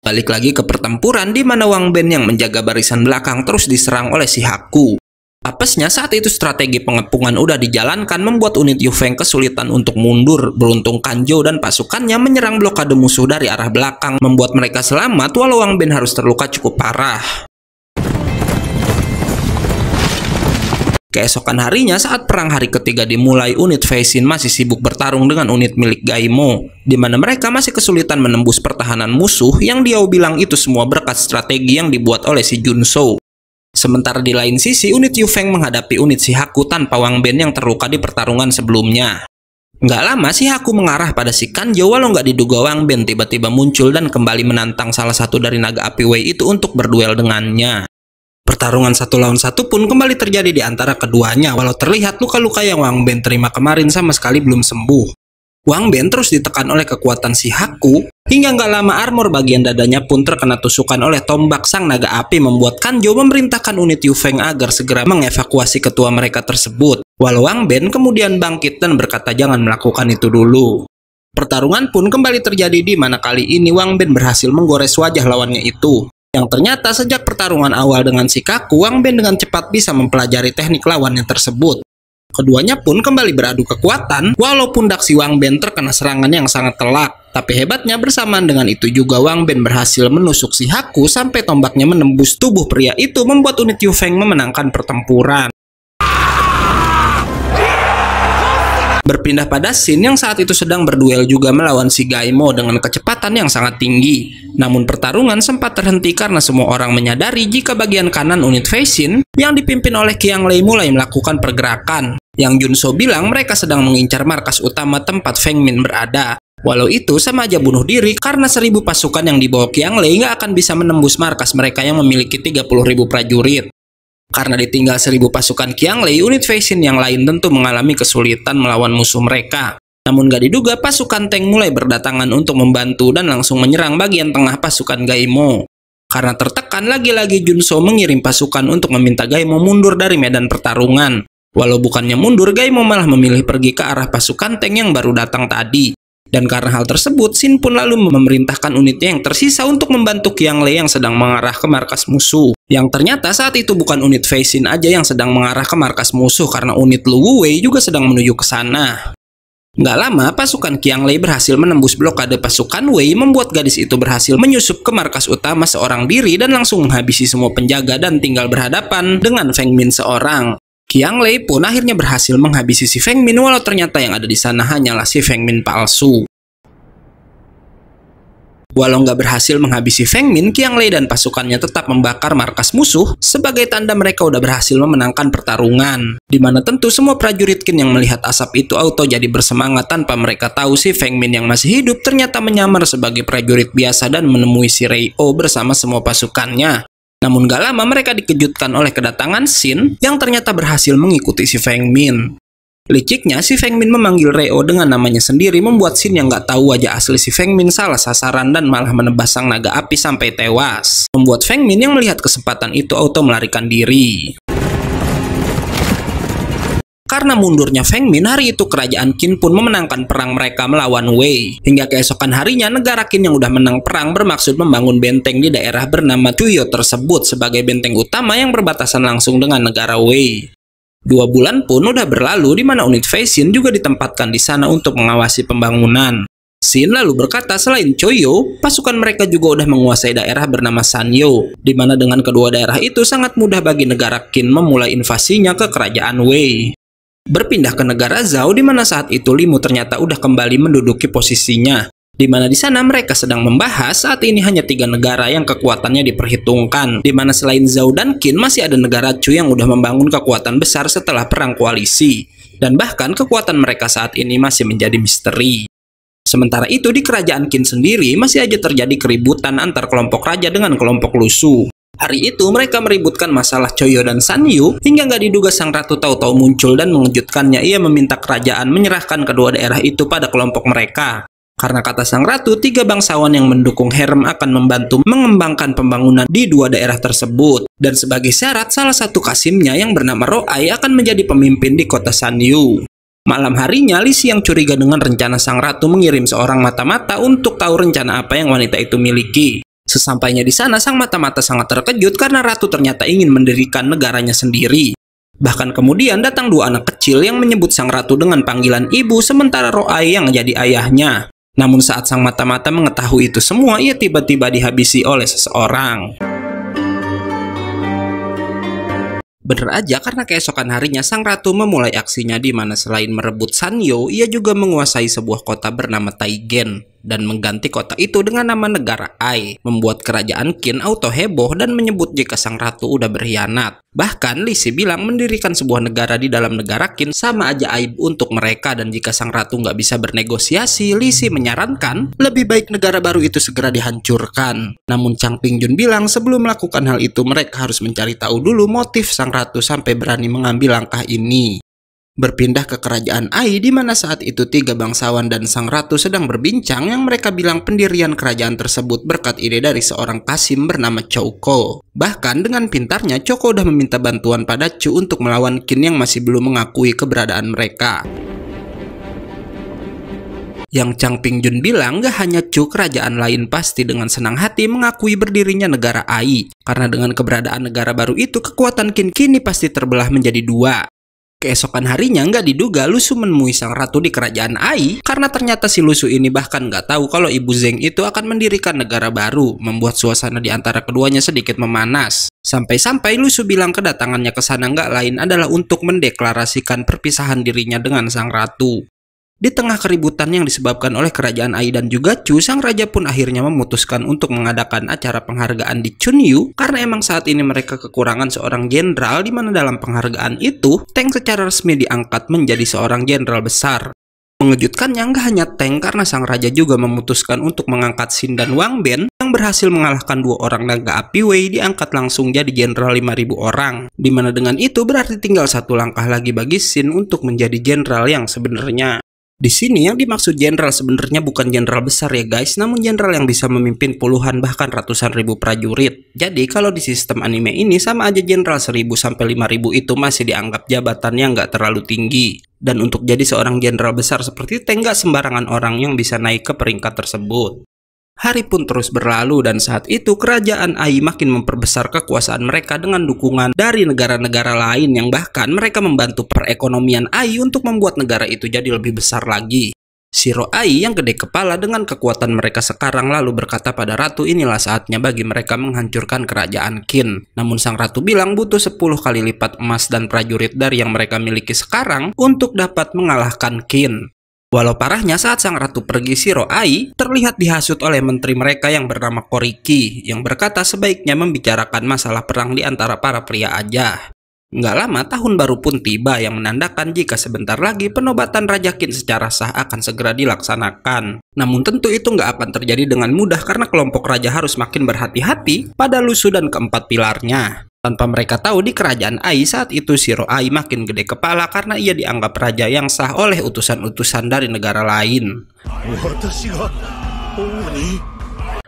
Balik lagi ke pertempuran di mana Wang Ben yang menjaga barisan belakang terus diserang oleh Shihaku. Apesnya saat itu strategi pengepungan udah dijalankan membuat unit Yu Feng kesulitan untuk mundur. Beruntung Kanjo dan pasukannya menyerang blokade musuh dari arah belakang, membuat mereka selamat walau Wang Ben harus terluka cukup parah. Keesokan harinya saat perang hari ketiga dimulai, unit Fei Xin masih sibuk bertarung dengan unit milik Gaimo, di mana mereka masih kesulitan menembus pertahanan musuh yang Diao bilang itu semua berkat strategi yang dibuat oleh si Junso. Sementara di lain sisi, unit Yu Feng menghadapi unit Shihaku tanpa Wang Ben yang terluka di pertarungan sebelumnya. Nggak lama, Shihaku mengarah pada si Kanjo walau nggak diduga Wang Ben tiba-tiba muncul dan kembali menantang salah satu dari naga api Wei itu untuk berduel dengannya. Pertarungan satu lawan satu pun kembali terjadi di antara keduanya walau terlihat luka-luka yang Wang Ben terima kemarin sama sekali belum sembuh. Wang Ben terus ditekan oleh kekuatan Shihaku, hingga nggak lama armor bagian dadanya pun terkena tusukan oleh tombak sang naga api, membuat Kanjo memerintahkan unit Yu Feng agar segera mengevakuasi ketua mereka tersebut. Walau Wang Ben kemudian bangkit dan berkata jangan melakukan itu dulu. Pertarungan pun kembali terjadi di mana kali ini Wang Ben berhasil menggores wajah lawannya itu. Yang ternyata sejak pertarungan awal dengan Shihaku, Wang Ben dengan cepat bisa mempelajari teknik lawannya tersebut. Keduanya pun kembali beradu kekuatan, walaupun daksi Wang Ben terkena serangan yang sangat telak. Tapi hebatnya bersamaan dengan itu juga Wang Ben berhasil menusuk Shihaku sampai tombaknya menembus tubuh pria itu, membuat unit Yu Feng memenangkan pertempuran. Berpindah pada Xin yang saat itu sedang berduel juga melawan si Gaimo dengan kecepatan yang sangat tinggi. Namun pertarungan sempat terhenti karena semua orang menyadari jika bagian kanan unit Fei Xin yang dipimpin oleh Qiang Lei mulai melakukan pergerakan. Yang Junso bilang mereka sedang mengincar markas utama tempat Feng Min berada. Walau itu sama aja bunuh diri karena seribu pasukan yang dibawa Qiang Lei nggak akan bisa menembus markas mereka yang memiliki tiga puluh ribu prajurit. Karena ditinggal seribu pasukan Qiang Lei, unit Fei Xin yang lain tentu mengalami kesulitan melawan musuh mereka. Namun gak diduga pasukan Teng mulai berdatangan untuk membantu dan langsung menyerang bagian tengah pasukan Gaimo. Karena tertekan, lagi-lagi Junso mengirim pasukan untuk meminta Gaimo mundur dari medan pertarungan. Walau bukannya mundur, Gaimo malah memilih pergi ke arah pasukan Teng yang baru datang tadi. Dan karena hal tersebut, Xin pun lalu memerintahkan unitnya yang tersisa untuk membantu Qiang Lei yang sedang mengarah ke markas musuh. Yang ternyata saat itu bukan unit Fei Xin aja yang sedang mengarah ke markas musuh, karena unit Lu Wei juga sedang menuju ke sana. Nggak lama, pasukan Qiang Lei berhasil menembus blokade pasukan Wei, membuat gadis itu berhasil menyusup ke markas utama seorang diri dan langsung menghabisi semua penjaga dan tinggal berhadapan dengan Feng Min seorang. Qiang Lei pun akhirnya berhasil menghabisi si Feng Min walau ternyata yang ada di sana hanyalah si Feng Min palsu. Walau nggak berhasil menghabisi Feng Min, Qiang Lei dan pasukannya tetap membakar markas musuh sebagai tanda mereka udah berhasil memenangkan pertarungan. Dimana tentu semua prajurit Qin yang melihat asap itu auto jadi bersemangat tanpa mereka tahu si Feng Min yang masih hidup ternyata menyamar sebagai prajurit biasa dan menemui si Rei O bersama semua pasukannya. Namun gak lama mereka dikejutkan oleh kedatangan Xin yang ternyata berhasil mengikuti si Feng Min. Liciknya, si Feng Min memanggil Reo dengan namanya sendiri, membuat Xin yang gak tahu wajah asli si Feng Min salah sasaran dan malah menebas sang naga api sampai tewas. Membuat Feng Min yang melihat kesempatan itu auto melarikan diri. Karena mundurnya Feng Min, hari itu kerajaan Qin pun memenangkan perang mereka melawan Wei. Hingga keesokan harinya, negara Qin yang udah menang perang bermaksud membangun benteng di daerah bernama Tuyo tersebut sebagai benteng utama yang berbatasan langsung dengan negara Wei. Dua bulan pun udah berlalu di mana unit Fei Xin juga ditempatkan di sana untuk mengawasi pembangunan. Xin lalu berkata selain Choyo, pasukan mereka juga udah menguasai daerah bernama Sanyo, di mana dengan kedua daerah itu sangat mudah bagi negara Qin memulai invasinya ke kerajaan Wei. Berpindah ke negara Zhao, di mana saat itu Limu ternyata udah kembali menduduki posisinya, di mana di sana mereka sedang membahas saat ini hanya tiga negara yang kekuatannya diperhitungkan, di mana selain Zhao dan Qin masih ada negara Chu yang udah membangun kekuatan besar setelah perang koalisi, dan bahkan kekuatan mereka saat ini masih menjadi misteri. Sementara itu di kerajaan Qin sendiri masih aja terjadi keributan antar kelompok raja dengan kelompok Lu Su. Hari itu mereka meributkan masalah Choyo dan Sanyu hingga nggak diduga sang ratu tahu-tahu muncul dan mengejutkannya. Ia meminta kerajaan menyerahkan kedua daerah itu pada kelompok mereka. Karena kata sang ratu, tiga bangsawan yang mendukung harem akan membantu mengembangkan pembangunan di dua daerah tersebut. Dan sebagai syarat, salah satu kasimnya yang bernama Ro Ai akan menjadi pemimpin di kota Sanyu. Malam harinya, Lisi yang curiga dengan rencana sang ratu mengirim seorang mata-mata untuk tahu rencana apa yang wanita itu miliki. Sesampainya di sana, sang mata-mata sangat terkejut karena ratu ternyata ingin mendirikan negaranya sendiri. Bahkan kemudian datang dua anak kecil yang menyebut sang ratu dengan panggilan ibu, sementara Ro Ai yang jadi ayahnya. Namun saat sang mata-mata mengetahui itu semua, ia tiba-tiba dihabisi oleh seseorang. Bener aja, karena keesokan harinya sang ratu memulai aksinya, di mana selain merebut Sanyo, ia juga menguasai sebuah kota bernama Taigen dan mengganti kota itu dengan nama negara Ai, membuat kerajaan Qin auto heboh dan menyebut jika sang ratu udah berkhianat. Bahkan Lisi bilang mendirikan sebuah negara di dalam negara Qin sama aja aib untuk mereka, dan jika sang ratu nggak bisa bernegosiasi, Lisi menyarankan lebih baik negara baru itu segera dihancurkan. Namun Chang Wenjun bilang sebelum melakukan hal itu mereka harus mencari tahu dulu motif sang ratu sampai berani mengambil langkah ini. Berpindah ke kerajaan Ai, di mana saat itu tiga bangsawan dan sang ratu sedang berbincang, yang mereka bilang pendirian kerajaan tersebut berkat ide dari seorang kasim bernama Chouko. Bahkan dengan pintarnya, Chouko udah meminta bantuan pada Chu untuk melawan Qin yang masih belum mengakui keberadaan mereka. Yang Chang Wenjun bilang gak hanya Chu, kerajaan lain pasti dengan senang hati mengakui berdirinya negara Ai. Karena dengan keberadaan negara baru itu, kekuatan Qin kini pasti terbelah menjadi dua. Keesokan harinya, nggak diduga Lu Su menemui sang ratu di kerajaan Ai, karena ternyata si Lu Su ini bahkan nggak tahu kalau ibu Zheng itu akan mendirikan negara baru, membuat suasana di antara keduanya sedikit memanas. Sampai-sampai Lu Su bilang kedatangannya ke sana nggak lain adalah untuk mendeklarasikan perpisahan dirinya dengan sang ratu. Di tengah keributan yang disebabkan oleh kerajaan Ai dan juga Chu, sang raja pun akhirnya memutuskan untuk mengadakan acara penghargaan di Chunyu, karena emang saat ini mereka kekurangan seorang jenderal, di mana dalam penghargaan itu Teng secara resmi diangkat menjadi seorang jenderal besar. Mengejutkannya nggak hanya Teng, karena sang raja juga memutuskan untuk mengangkat Xin dan Wang Ben yang berhasil mengalahkan dua orang naga api Wei, diangkat langsung jadi jenderal lima ribu orang, di mana dengan itu berarti tinggal satu langkah lagi bagi Xin untuk menjadi jenderal yang sebenarnya. Di sini yang dimaksud jenderal sebenarnya bukan jenderal besar ya guys, namun jenderal yang bisa memimpin puluhan bahkan ratusan ribu prajurit. Jadi kalau di sistem anime ini sama aja jenderal seribu sampai lima ribu itu masih dianggap jabatannya nggak terlalu tinggi. Dan untuk jadi seorang jenderal besar seperti Teng nggak sembarangan orang yang bisa naik ke peringkat tersebut. Hari pun terus berlalu, dan saat itu kerajaan Ai makin memperbesar kekuasaan mereka dengan dukungan dari negara-negara lain, yang bahkan mereka membantu perekonomian Ai untuk membuat negara itu jadi lebih besar lagi. Si Ro Ai yang gede kepala dengan kekuatan mereka sekarang lalu berkata pada ratu inilah saatnya bagi mereka menghancurkan kerajaan Qin. Namun sang ratu bilang butuh sepuluh kali lipat emas dan prajurit dari yang mereka miliki sekarang untuk dapat mengalahkan Qin. Walau parahnya saat sang ratu pergi, si Ro Ai terlihat dihasut oleh menteri mereka yang bernama Koriki, yang berkata sebaiknya membicarakan masalah perang di antara para pria aja. Nggak lama tahun baru pun tiba, yang menandakan jika sebentar lagi penobatan Raja Qin secara sah akan segera dilaksanakan. Namun tentu itu nggak akan terjadi dengan mudah, karena kelompok raja harus makin berhati-hati pada Lu Su dan keempat pilarnya. Tanpa mereka tahu, di kerajaan Ai saat itu si Ro Ai makin gede kepala karena ia dianggap raja yang sah oleh utusan-utusan dari negara lain.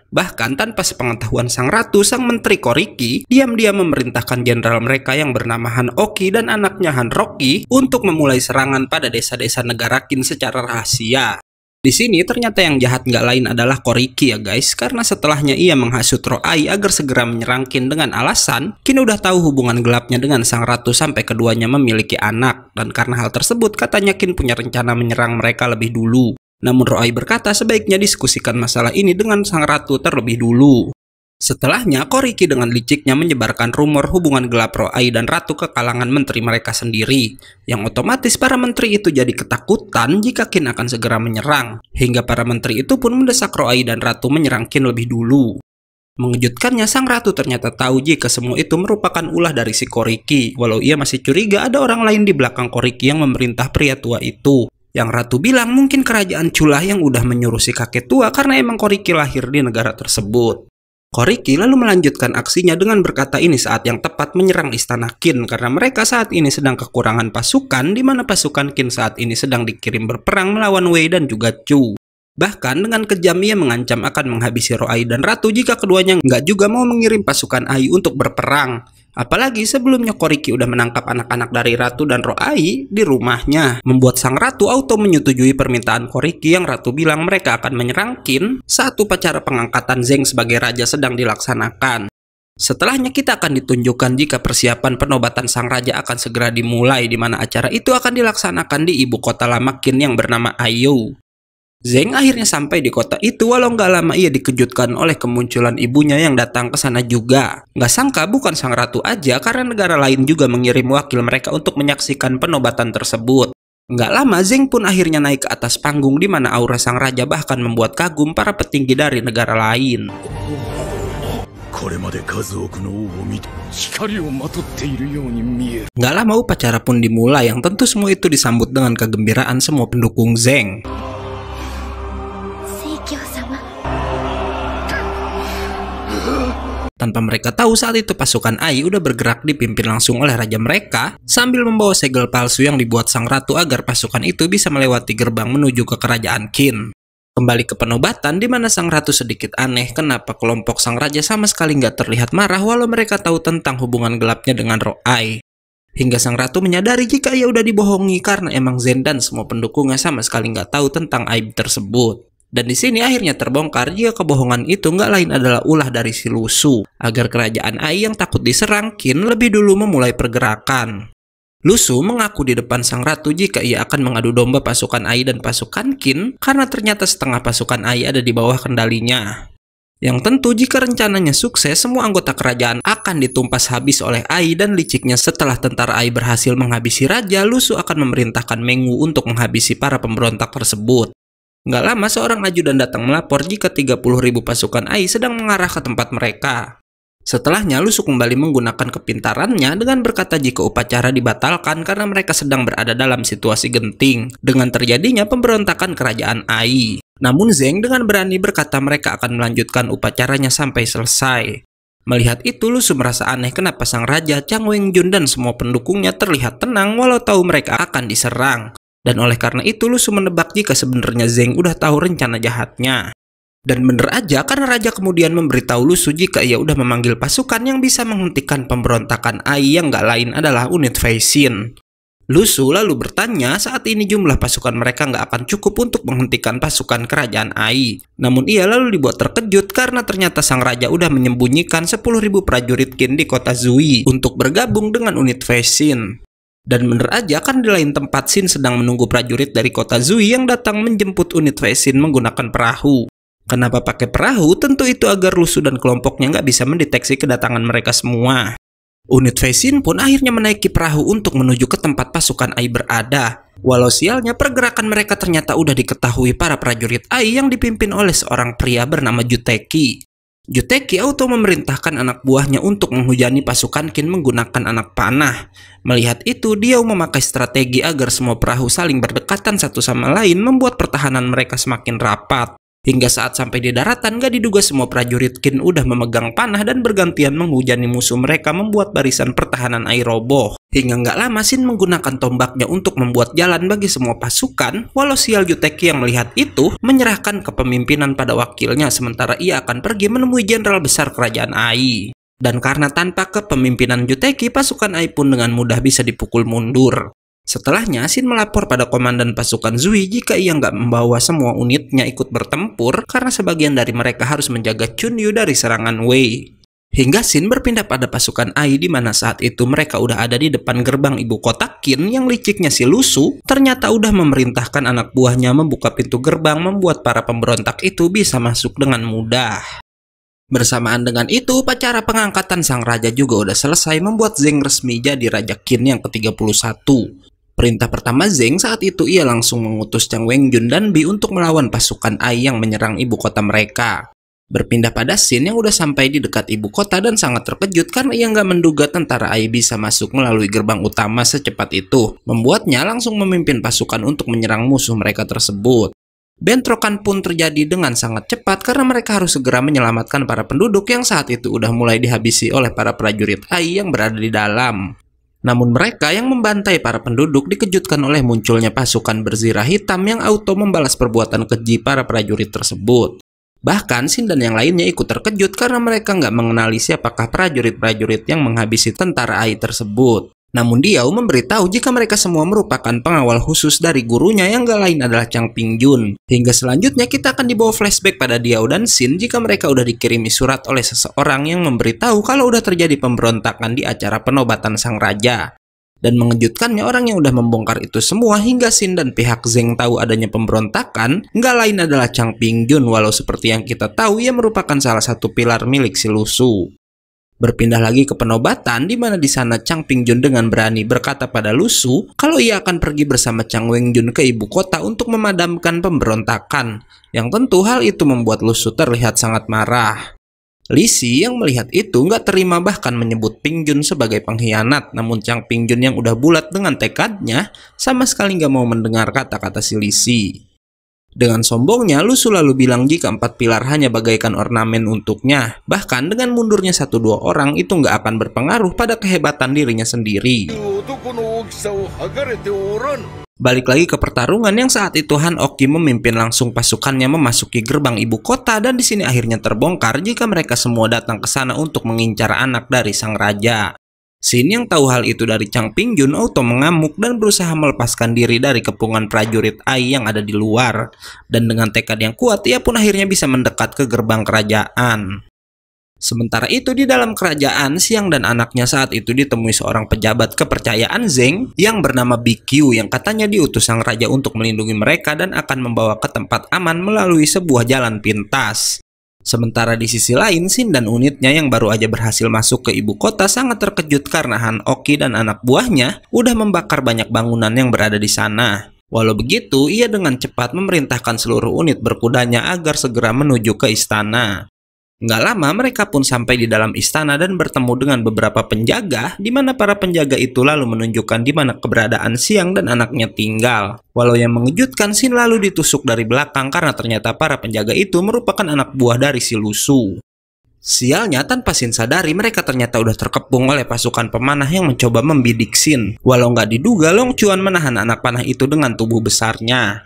Bahkan tanpa sepengetahuan sang ratu, sang menteri Koriki diam-diam memerintahkan jenderal mereka yang bernama Han Oki dan anaknya Han Roki untuk memulai serangan pada desa-desa negara Qin secara rahasia. Di sini ternyata yang jahat nggak lain adalah Koriki ya guys, karena setelahnya ia menghasut Ro Ai agar segera menyerang Qin dengan alasan Qin udah tahu hubungan gelapnya dengan sang ratu sampai keduanya memiliki anak, dan karena hal tersebut katanya Qin punya rencana menyerang mereka lebih dulu. Namun Ro Ai berkata sebaiknya diskusikan masalah ini dengan sang ratu terlebih dulu. Setelahnya Koriki dengan liciknya menyebarkan rumor hubungan gelap Ro Ai dan ratu ke kalangan menteri mereka sendiri, yang otomatis para menteri itu jadi ketakutan jika Qin akan segera menyerang, hingga para menteri itu pun mendesak Ro Ai dan ratu menyerang Qin lebih dulu. Mengejutkannya sang ratu ternyata tahu jika semua itu merupakan ulah dari si Koriki, walau ia masih curiga ada orang lain di belakang Koriki yang memerintah pria tua itu. Yang ratu bilang mungkin kerajaan Chu lah yang udah menyuruh si kakek tua, karena emang Koriki lahir di negara tersebut. Koriki lalu melanjutkan aksinya dengan berkata ini saat yang tepat menyerang istana Qin, karena mereka saat ini sedang kekurangan pasukan, di mana pasukan Qin saat ini sedang dikirim berperang melawan Wei dan juga Chu. Bahkan dengan kejam ia mengancam akan menghabisi Ro Ai dan Ratu jika keduanya nggak juga mau mengirim pasukan Ai untuk berperang. Apalagi sebelumnya Koriki udah menangkap anak-anak dari Ratu dan Ro Ai di rumahnya, membuat sang Ratu auto menyetujui permintaan Koriki yang Ratu bilang mereka akan menyerang Qin saat upacara pengangkatan Zheng sebagai raja sedang dilaksanakan. Setelahnya kita akan ditunjukkan jika persiapan penobatan sang raja akan segera dimulai, di mana acara itu akan dilaksanakan di ibu kota lama Qin yang bernama Ayo. Zheng akhirnya sampai di kota itu, walau nggak lama ia dikejutkan oleh kemunculan ibunya yang datang ke sana juga. Nggak sangka bukan sang ratu aja, karena negara lain juga mengirim wakil mereka untuk menyaksikan penobatan tersebut. Nggak lama Zheng pun akhirnya naik ke atas panggung, di mana aura sang raja bahkan membuat kagum para petinggi dari negara lain. Nggak lama upacara pun dimulai, yang tentu semua itu disambut dengan kegembiraan semua pendukung Zheng. Tanpa mereka tahu saat itu pasukan Ai udah bergerak dipimpin langsung oleh raja mereka sambil membawa segel palsu yang dibuat sang ratu agar pasukan itu bisa melewati gerbang menuju ke kerajaan Qin. Kembali ke penobatan di mana sang ratu sedikit aneh kenapa kelompok sang raja sama sekali nggak terlihat marah walau mereka tahu tentang hubungan gelapnya dengan Ro Ai. Hingga sang ratu menyadari jika ia udah dibohongi karena emang Zheng dan semua pendukungnya sama sekali nggak tahu tentang aib tersebut. Dan di sini akhirnya terbongkar jika kebohongan itu nggak lain adalah ulah dari si Lu Su, agar kerajaan Ai yang takut diserang Qin lebih dulu memulai pergerakan. Lu Su mengaku di depan sang ratu jika ia akan mengadu domba pasukan Ai dan pasukan Qin karena ternyata setengah pasukan Ai ada di bawah kendalinya. Yang tentu jika rencananya sukses, semua anggota kerajaan akan ditumpas habis oleh Ai dan liciknya setelah tentara Ai berhasil menghabisi raja, Lu Su akan memerintahkan Meng Wu untuk menghabisi para pemberontak tersebut. Nggak lama seorang ajudan datang melapor jika tiga puluh ribu pasukan Ai sedang mengarah ke tempat mereka. Setelahnya Lu Su kembali menggunakan kepintarannya dengan berkata jika upacara dibatalkan karena mereka sedang berada dalam situasi genting dengan terjadinya pemberontakan kerajaan Ai. Namun Zheng dengan berani berkata mereka akan melanjutkan upacaranya sampai selesai. Melihat itu Lu Su merasa aneh kenapa sang raja, Chang Wenjun dan semua pendukungnya terlihat tenang walau tahu mereka akan diserang. Dan oleh karena itu Lu Su menebak jika sebenarnya Zheng udah tahu rencana jahatnya. Dan bener aja karena raja kemudian memberitahu Lu Su jika ia udah memanggil pasukan yang bisa menghentikan pemberontakan Ai yang gak lain adalah unit Fei Xin. Lu Su lalu bertanya saat ini jumlah pasukan mereka nggak akan cukup untuk menghentikan pasukan kerajaan Ai. Namun ia lalu dibuat terkejut karena ternyata sang raja udah menyembunyikan sepuluh ribu prajurit Qin di kota Zui untuk bergabung dengan unit Fei Xin. Dan bener aja kan di lain tempat Xin sedang menunggu prajurit dari kota Zui yang datang menjemput unit Fei Xin menggunakan perahu. Kenapa pakai perahu? Tentu itu agar Lu Su dan kelompoknya nggak bisa mendeteksi kedatangan mereka semua. Unit Fei Xin pun akhirnya menaiki perahu untuk menuju ke tempat pasukan Ai berada. Walau sialnya pergerakan mereka ternyata udah diketahui para prajurit Ai yang dipimpin oleh seorang pria bernama Yuteki. Yuteki auto memerintahkan anak buahnya untuk menghujani pasukan Qin menggunakan anak panah. Melihat itu, Diao memakai strategi agar semua perahu saling berdekatan satu sama lain membuat pertahanan mereka semakin rapat. Hingga saat sampai di daratan, gak diduga semua prajurit Qin udah memegang panah dan bergantian menghujani musuh mereka membuat barisan pertahanan Ai roboh. Hingga nggak lama Xin menggunakan tombaknya untuk membuat jalan bagi semua pasukan, walau sial Yuteki yang melihat itu menyerahkan kepemimpinan pada wakilnya sementara ia akan pergi menemui jenderal besar kerajaan Ai. Dan karena tanpa kepemimpinan Yuteki, pasukan Ai pun dengan mudah bisa dipukul mundur. Setelahnya, Xin melapor pada komandan pasukan Zui jika ia nggak membawa semua unitnya ikut bertempur karena sebagian dari mereka harus menjaga Chunyu dari serangan Wei. Hingga Xin berpindah pada pasukan Ai di mana saat itu mereka udah ada di depan gerbang ibu kota Qin yang liciknya si Lu Su ternyata udah memerintahkan anak buahnya membuka pintu gerbang membuat para pemberontak itu bisa masuk dengan mudah. Bersamaan dengan itu, upacara pengangkatan sang raja juga udah selesai membuat Zheng resmi jadi raja Qin yang ke tiga puluh satu. Perintah pertama Zheng saat itu ia langsung mengutus Chang Wenjun dan Bi untuk melawan pasukan Ai yang menyerang ibu kota mereka. Berpindah pada Xin yang udah sampai di dekat ibu kota dan sangat terkejut karena ia nggak menduga tentara Ai bisa masuk melalui gerbang utama secepat itu. Membuatnya langsung memimpin pasukan untuk menyerang musuh mereka tersebut. Bentrokan pun terjadi dengan sangat cepat karena mereka harus segera menyelamatkan para penduduk yang saat itu udah mulai dihabisi oleh para prajurit Ai yang berada di dalam. Namun mereka yang membantai para penduduk dikejutkan oleh munculnya pasukan berzirah hitam yang auto membalas perbuatan keji para prajurit tersebut. Bahkan Xin dan yang lainnya ikut terkejut karena mereka nggak mengenali siapakah prajurit-prajurit yang menghabisi tentara A I tersebut. Namun Diao memberitahu jika mereka semua merupakan pengawal khusus dari gurunya yang gak lain adalah Chang Wenjun. Hingga selanjutnya kita akan dibawa flashback pada Diao dan Xin jika mereka udah dikirimi surat oleh seseorang yang memberitahu kalau udah terjadi pemberontakan di acara penobatan sang raja. Dan mengejutkannya, orang yang udah membongkar itu semua hingga Xin dan pihak Zheng tahu adanya pemberontakan gak lain adalah Chang Wenjun, walau seperti yang kita tahu ia merupakan salah satu pilar milik si Lu Su. Berpindah lagi ke penobatan, di mana di sana Chang Wenjun dengan berani berkata pada Lu Su kalau ia akan pergi bersama Chang Wenjun ke ibu kota untuk memadamkan pemberontakan. Yang tentu hal itu membuat Lu Su terlihat sangat marah. Lisi yang melihat itu nggak terima, bahkan menyebut Wenjun sebagai pengkhianat. Namun Chang Wenjun yang udah bulat dengan tekadnya sama sekali nggak mau mendengar kata-kata si Lisi. Dengan sombongnya, Lu Su lalu bilang jika empat pilar hanya bagaikan ornamen untuknya. Bahkan dengan mundurnya satu dua orang itu nggak akan berpengaruh pada kehebatan dirinya sendiri. Balik lagi ke pertarungan yang saat itu Han Oki memimpin langsung pasukannya memasuki gerbang ibu kota, dan di sini akhirnya terbongkar jika mereka semua datang ke sana untuk mengincar anak dari sang raja. Xin yang tahu hal itu dari Chang Wenjun auto mengamuk dan berusaha melepaskan diri dari kepungan prajurit A I yang ada di luar. Dan dengan tekad yang kuat, ia pun akhirnya bisa mendekat ke gerbang kerajaan. Sementara itu di dalam kerajaan, Siang dan anaknya saat itu ditemui seorang pejabat kepercayaan Zheng yang bernama Bikyu, yang katanya diutus sang raja untuk melindungi mereka dan akan membawa ke tempat aman melalui sebuah jalan pintas. Sementara di sisi lain, Xin dan unitnya yang baru aja berhasil masuk ke ibu kota sangat terkejut karena Han Oki dan anak buahnya udah membakar banyak bangunan yang berada di sana. Walau begitu, ia dengan cepat memerintahkan seluruh unit berkudanya agar segera menuju ke istana. Nggak lama mereka pun sampai di dalam istana dan bertemu dengan beberapa penjaga, di mana para penjaga itu lalu menunjukkan di mana keberadaan Siang dan anaknya tinggal. Walau yang mengejutkan, Xin lalu ditusuk dari belakang karena ternyata para penjaga itu merupakan anak buah dari si Lu Su. Sialnya, tanpa Xin sadari, mereka ternyata udah terkepung oleh pasukan pemanah yang mencoba membidik Xin. Walau nggak diduga, Long Chuan menahan anak panah itu dengan tubuh besarnya.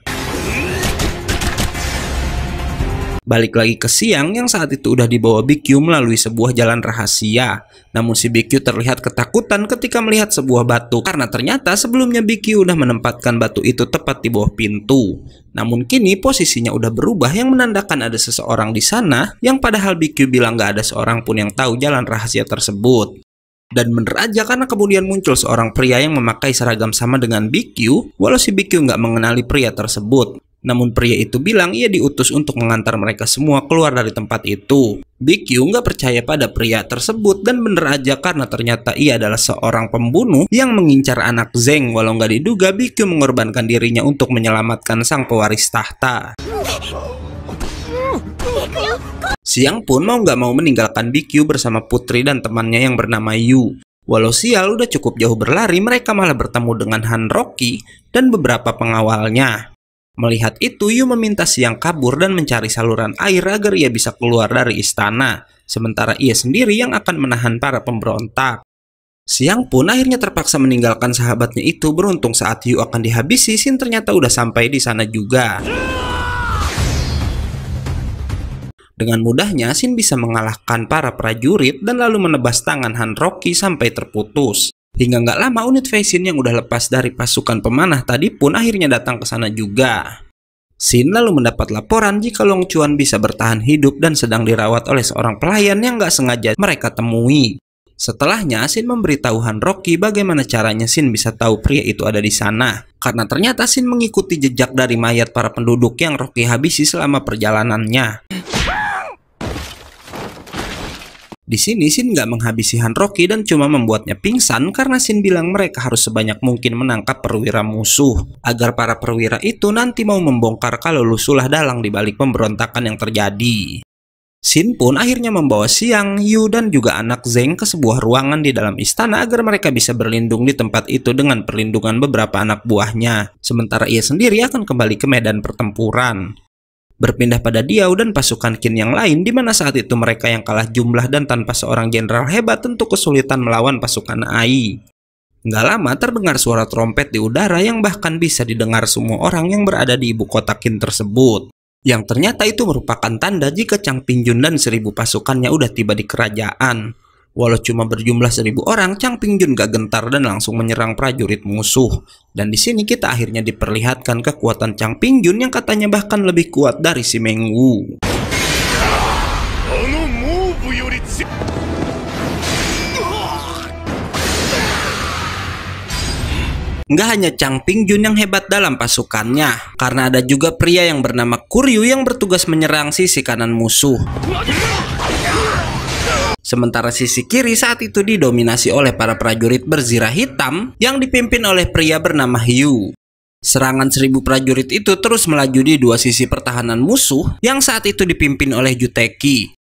Balik lagi ke Siang yang saat itu udah dibawa Bikyu melalui sebuah jalan rahasia. Namun si Bikyu terlihat ketakutan ketika melihat sebuah batu, karena ternyata sebelumnya Bikyu udah menempatkan batu itu tepat di bawah pintu. Namun kini posisinya udah berubah, yang menandakan ada seseorang di sana, yang padahal Bikyu bilang gak ada seorang pun yang tahu jalan rahasia tersebut. Dan bener aja, karena kemudian muncul seorang pria yang memakai seragam sama dengan Bikyu, walau si Bikyu nggak mengenali pria tersebut. Namun pria itu bilang ia diutus untuk mengantar mereka semua keluar dari tempat itu. Bikyu nggak percaya pada pria tersebut, dan bener aja karena ternyata ia adalah seorang pembunuh yang mengincar anak Zheng. Walau nggak diduga, Bikyu mengorbankan dirinya untuk menyelamatkan sang pewaris tahta. Siang pun mau nggak mau meninggalkan Bikyu bersama putri dan temannya yang bernama Yu. Walau sial udah cukup jauh berlari, mereka malah bertemu dengan Han Rocky dan beberapa pengawalnya. Melihat itu, Yu meminta Siang kabur dan mencari saluran air agar ia bisa keluar dari istana, sementara ia sendiri yang akan menahan para pemberontak. Siang pun akhirnya terpaksa meninggalkan sahabatnya itu. Beruntung saat Yu akan dihabisi, Xin ternyata udah sampai di sana juga. Dengan mudahnya, Xin bisa mengalahkan para prajurit dan lalu menebas tangan Han Rocky sampai terputus. Hingga nggak lama, unit Fei Xin yang udah lepas dari pasukan pemanah tadi pun akhirnya datang ke sana juga. Xin lalu mendapat laporan jika Long Chuan bisa bertahan hidup dan sedang dirawat oleh seorang pelayan yang nggak sengaja mereka temui. Setelahnya, Xin memberitahu Han Rocky bagaimana caranya Xin bisa tahu pria itu ada di sana, karena ternyata Xin mengikuti jejak dari mayat para penduduk yang Rocky habisi selama perjalanannya. Di sini Xin nggak menghabisi Han Rocky dan cuma membuatnya pingsan, karena Xin bilang mereka harus sebanyak mungkin menangkap perwira musuh agar para perwira itu nanti mau membongkar kalau Lu Su lah dalang di balik pemberontakan yang terjadi. Xin pun akhirnya membawa Siang, Yu dan juga anak Zheng ke sebuah ruangan di dalam istana agar mereka bisa berlindung di tempat itu dengan perlindungan beberapa anak buahnya, sementara ia sendiri akan kembali ke medan pertempuran. Berpindah pada Diao dan pasukan Qin yang lain, di mana saat itu mereka yang kalah jumlah dan tanpa seorang jenderal hebat tentu kesulitan melawan pasukan A I. Nggak lama terdengar suara trompet di udara yang bahkan bisa didengar semua orang yang berada di ibu kota Qin tersebut. Yang ternyata itu merupakan tanda jika Chang Wenjun dan seribu pasukannya udah tiba di kerajaan. Walau cuma berjumlah seribu orang, Chang Wenjun gak gentar dan langsung menyerang prajurit musuh. Dan di sini kita akhirnya diperlihatkan kekuatan Chang Wenjun yang katanya bahkan lebih kuat dari si Meng Wu. Nggak hanya Chang Wenjun yang hebat dalam pasukannya, karena ada juga pria yang bernama Kuryu yang bertugas menyerang sisi kanan musuh. Sementara sisi kiri saat itu didominasi oleh para prajurit berzirah hitam yang dipimpin oleh pria bernama Yu. Serangan seribu prajurit itu terus melaju di dua sisi pertahanan musuh yang saat itu dipimpin oleh Yuteki.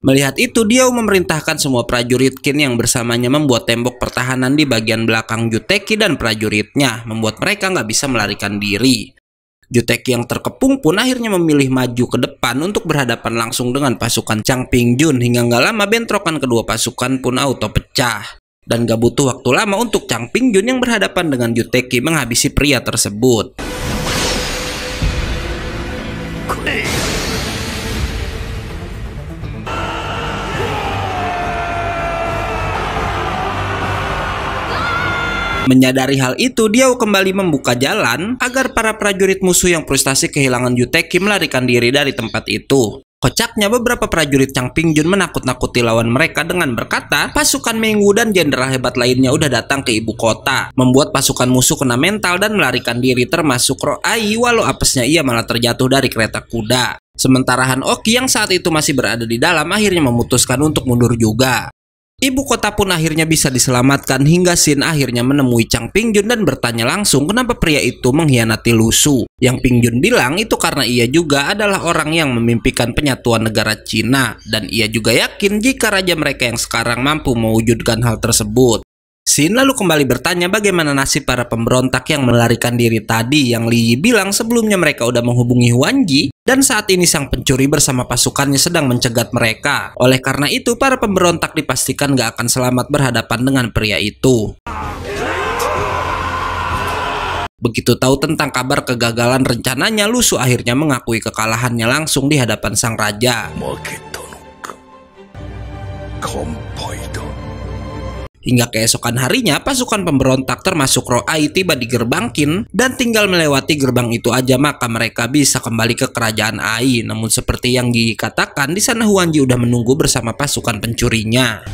Melihat itu, Diao memerintahkan semua prajurit Qin yang bersamanya membuat tembok pertahanan di bagian belakang Yuteki dan prajuritnya, membuat mereka nggak bisa melarikan diri. Yuteki yang terkepung pun akhirnya memilih maju ke depan untuk berhadapan langsung dengan pasukan Chang Wenjun, hingga nggak lama bentrokan kedua pasukan pun auto pecah. Dan nggak butuh waktu lama untuk Chang Wenjun yang berhadapan dengan Yuteki menghabisi pria tersebut. Menyadari hal itu, Diao kembali membuka jalan agar para prajurit musuh yang frustasi kehilangan Yuteki melarikan diri dari tempat itu. Kocaknya, beberapa prajurit Chang Wenjun menakut-nakuti lawan mereka dengan berkata, pasukan Meng Wu dan jenderal hebat lainnya udah datang ke ibu kota, membuat pasukan musuh kena mental dan melarikan diri, termasuk Ro Ai, walau apesnya ia malah terjatuh dari kereta kuda. Sementara Han Oki yang saat itu masih berada di dalam akhirnya memutuskan untuk mundur juga. Ibu kota pun akhirnya bisa diselamatkan hingga Xin akhirnya menemui Chang Wenjun dan bertanya langsung kenapa pria itu mengkhianati Lu Su. Yang Wenjun bilang itu karena ia juga adalah orang yang memimpikan penyatuan negara Cina, dan ia juga yakin jika raja mereka yang sekarang mampu mewujudkan hal tersebut. Xin lalu kembali bertanya bagaimana nasib para pemberontak yang melarikan diri tadi, yang Li Yi bilang sebelumnya mereka udah menghubungi Huan Ji dan saat ini sang pencuri bersama pasukannya sedang mencegat mereka. Oleh karena itu, para pemberontak dipastikan gak akan selamat berhadapan dengan pria itu. Begitu tahu tentang kabar kegagalan rencananya, Lu Su akhirnya mengakui kekalahannya langsung di hadapan sang raja. Hingga keesokan harinya, pasukan pemberontak termasuk Ro Ai tiba di gerbang Qin, dan tinggal melewati gerbang itu aja maka mereka bisa kembali ke kerajaan Ai. Namun seperti yang dikatakan, di sana Huan Ji udah menunggu bersama pasukan pencurinya.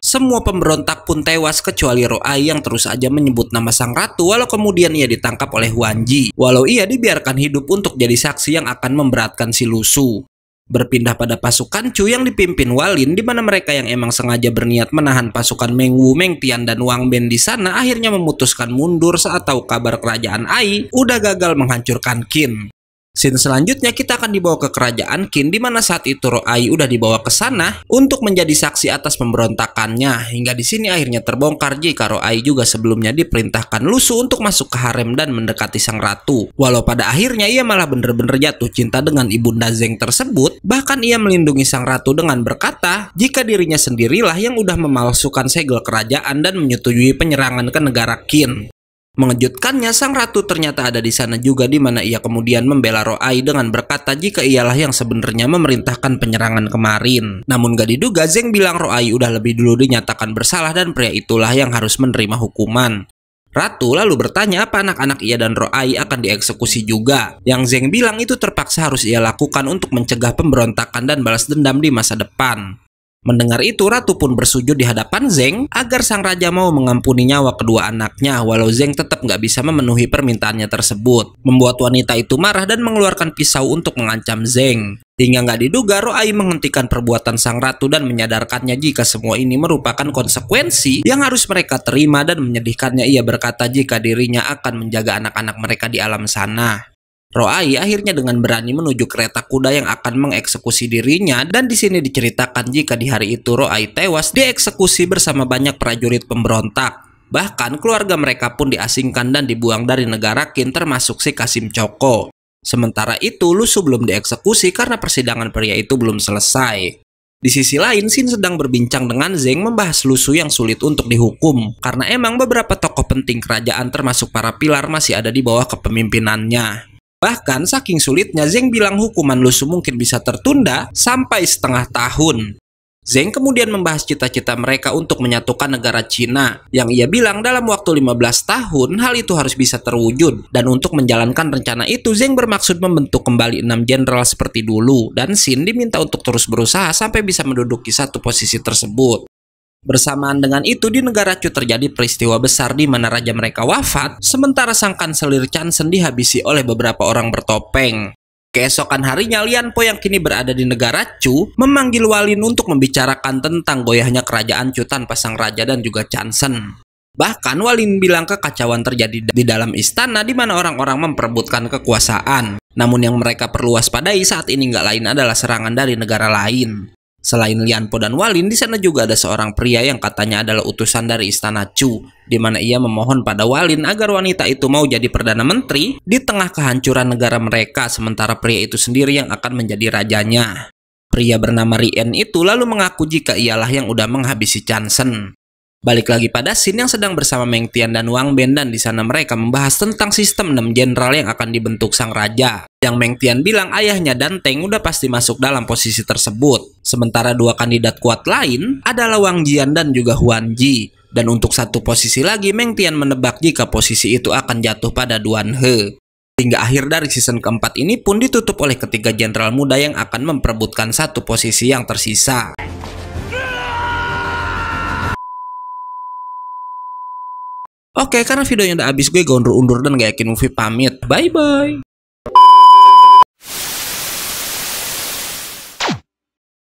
Semua pemberontak pun tewas kecuali Ro Ai yang terus aja menyebut nama sang ratu, walau kemudian ia ditangkap oleh Huan Ji, walau ia dibiarkan hidup untuk jadi saksi yang akan memberatkan si Lu Su. Berpindah pada pasukan Chu yang dipimpin Walin, di mana mereka yang emang sengaja berniat menahan pasukan Meng Wu, Meng Tian, dan Wang Ben di sana akhirnya memutuskan mundur saat tahu kabar kerajaan Ai udah gagal menghancurkan Qin. Scene selanjutnya kita akan dibawa ke kerajaan Qin, di mana saat itu Ro Ai udah dibawa ke sana untuk menjadi saksi atas pemberontakannya. Hingga di sini akhirnya terbongkar jika Ro Ai juga sebelumnya diperintahkan Lu Su untuk masuk ke harem dan mendekati sang ratu. Walau pada akhirnya ia malah bener-bener jatuh cinta dengan ibunda Zheng tersebut, bahkan ia melindungi sang ratu dengan berkata jika dirinya sendirilah yang udah memalsukan segel kerajaan dan menyetujui penyerangan ke negara Qin. Mengejutkannya, sang ratu ternyata ada di sana juga, di mana ia kemudian membela Ro Ai dengan berkata jika ialah yang sebenarnya memerintahkan penyerangan kemarin. Namun gak diduga, Zheng bilang Ro Ai udah lebih dulu dinyatakan bersalah dan pria itulah yang harus menerima hukuman. Ratu lalu bertanya apa anak-anak ia dan Ro Ai akan dieksekusi juga, yang Zheng bilang itu terpaksa harus ia lakukan untuk mencegah pemberontakan dan balas dendam di masa depan. Mendengar itu, ratu pun bersujud di hadapan Zheng agar sang raja mau mengampuni nyawa kedua anaknya, walau Zheng tetap nggak bisa memenuhi permintaannya tersebut, membuat wanita itu marah dan mengeluarkan pisau untuk mengancam Zheng. Hingga nggak diduga, Ro Ai menghentikan perbuatan sang ratu dan menyadarkannya jika semua ini merupakan konsekuensi yang harus mereka terima, dan menyedihkannya ia berkata jika dirinya akan menjaga anak-anak mereka di alam sana. Ro Ai akhirnya dengan berani menuju kereta kuda yang akan mengeksekusi dirinya, dan di sini diceritakan jika di hari itu Ro Ai tewas dieksekusi bersama banyak prajurit pemberontak. Bahkan keluarga mereka pun diasingkan dan dibuang dari negara Qin, termasuk si Kasim Choko. Sementara itu, Lu Su belum dieksekusi karena persidangan pria itu belum selesai. Di sisi lain, Xin sedang berbincang dengan Zheng membahas Lu Su yang sulit untuk dihukum, karena emang beberapa tokoh penting kerajaan termasuk para pilar masih ada di bawah kepemimpinannya. Bahkan saking sulitnya, Zheng bilang hukuman Lu Su mungkin bisa tertunda sampai setengah tahun. Zheng kemudian membahas cita-cita mereka untuk menyatukan negara Cina, yang ia bilang dalam waktu lima belas tahun hal itu harus bisa terwujud. Dan untuk menjalankan rencana itu, Zheng bermaksud membentuk kembali enam jenderal seperti dulu, dan Xin diminta untuk terus berusaha sampai bisa menduduki satu posisi tersebut. Bersamaan dengan itu, di negara Chu terjadi peristiwa besar di mana raja mereka wafat, sementara sang kanselir Chansen dihabisi oleh beberapa orang bertopeng. Keesokan harinya, Lian Po yang kini berada di negara Chu memanggil Walin untuk membicarakan tentang goyahnya kerajaan Chu tanpa sang raja dan juga Chansen. Bahkan Walin bilang kekacauan terjadi di dalam istana di mana orang-orang memperebutkan kekuasaan. Namun yang mereka perlu waspadai saat ini nggak lain adalah serangan dari negara lain. Selain Lian Po dan Walin, di sana juga ada seorang pria yang katanya adalah utusan dari istana Chu, di mana ia memohon pada Walin agar wanita itu mau jadi perdana menteri di tengah kehancuran negara mereka, sementara pria itu sendiri yang akan menjadi rajanya. Pria bernama Rien itu lalu mengaku jika ialah yang udah menghabisi Chansen. Balik lagi pada Xin yang sedang bersama Meng Tian dan Wang Ben, dan di sana mereka membahas tentang sistem enam jenderal yang akan dibentuk sang raja. Yang Meng Tian bilang ayahnya dan Teng udah pasti masuk dalam posisi tersebut. Sementara dua kandidat kuat lain adalah Wang Jian dan juga Huan Ji. Dan untuk satu posisi lagi, Meng Tian menebak jika posisi itu akan jatuh pada Duan He. Hingga akhir dari season keempat ini pun ditutup oleh ketiga jenderal muda yang akan memperebutkan satu posisi yang tersisa. Oke, karena videonya udah habis, gue gondrol undur dan gak yakin movie pamit. Bye-bye.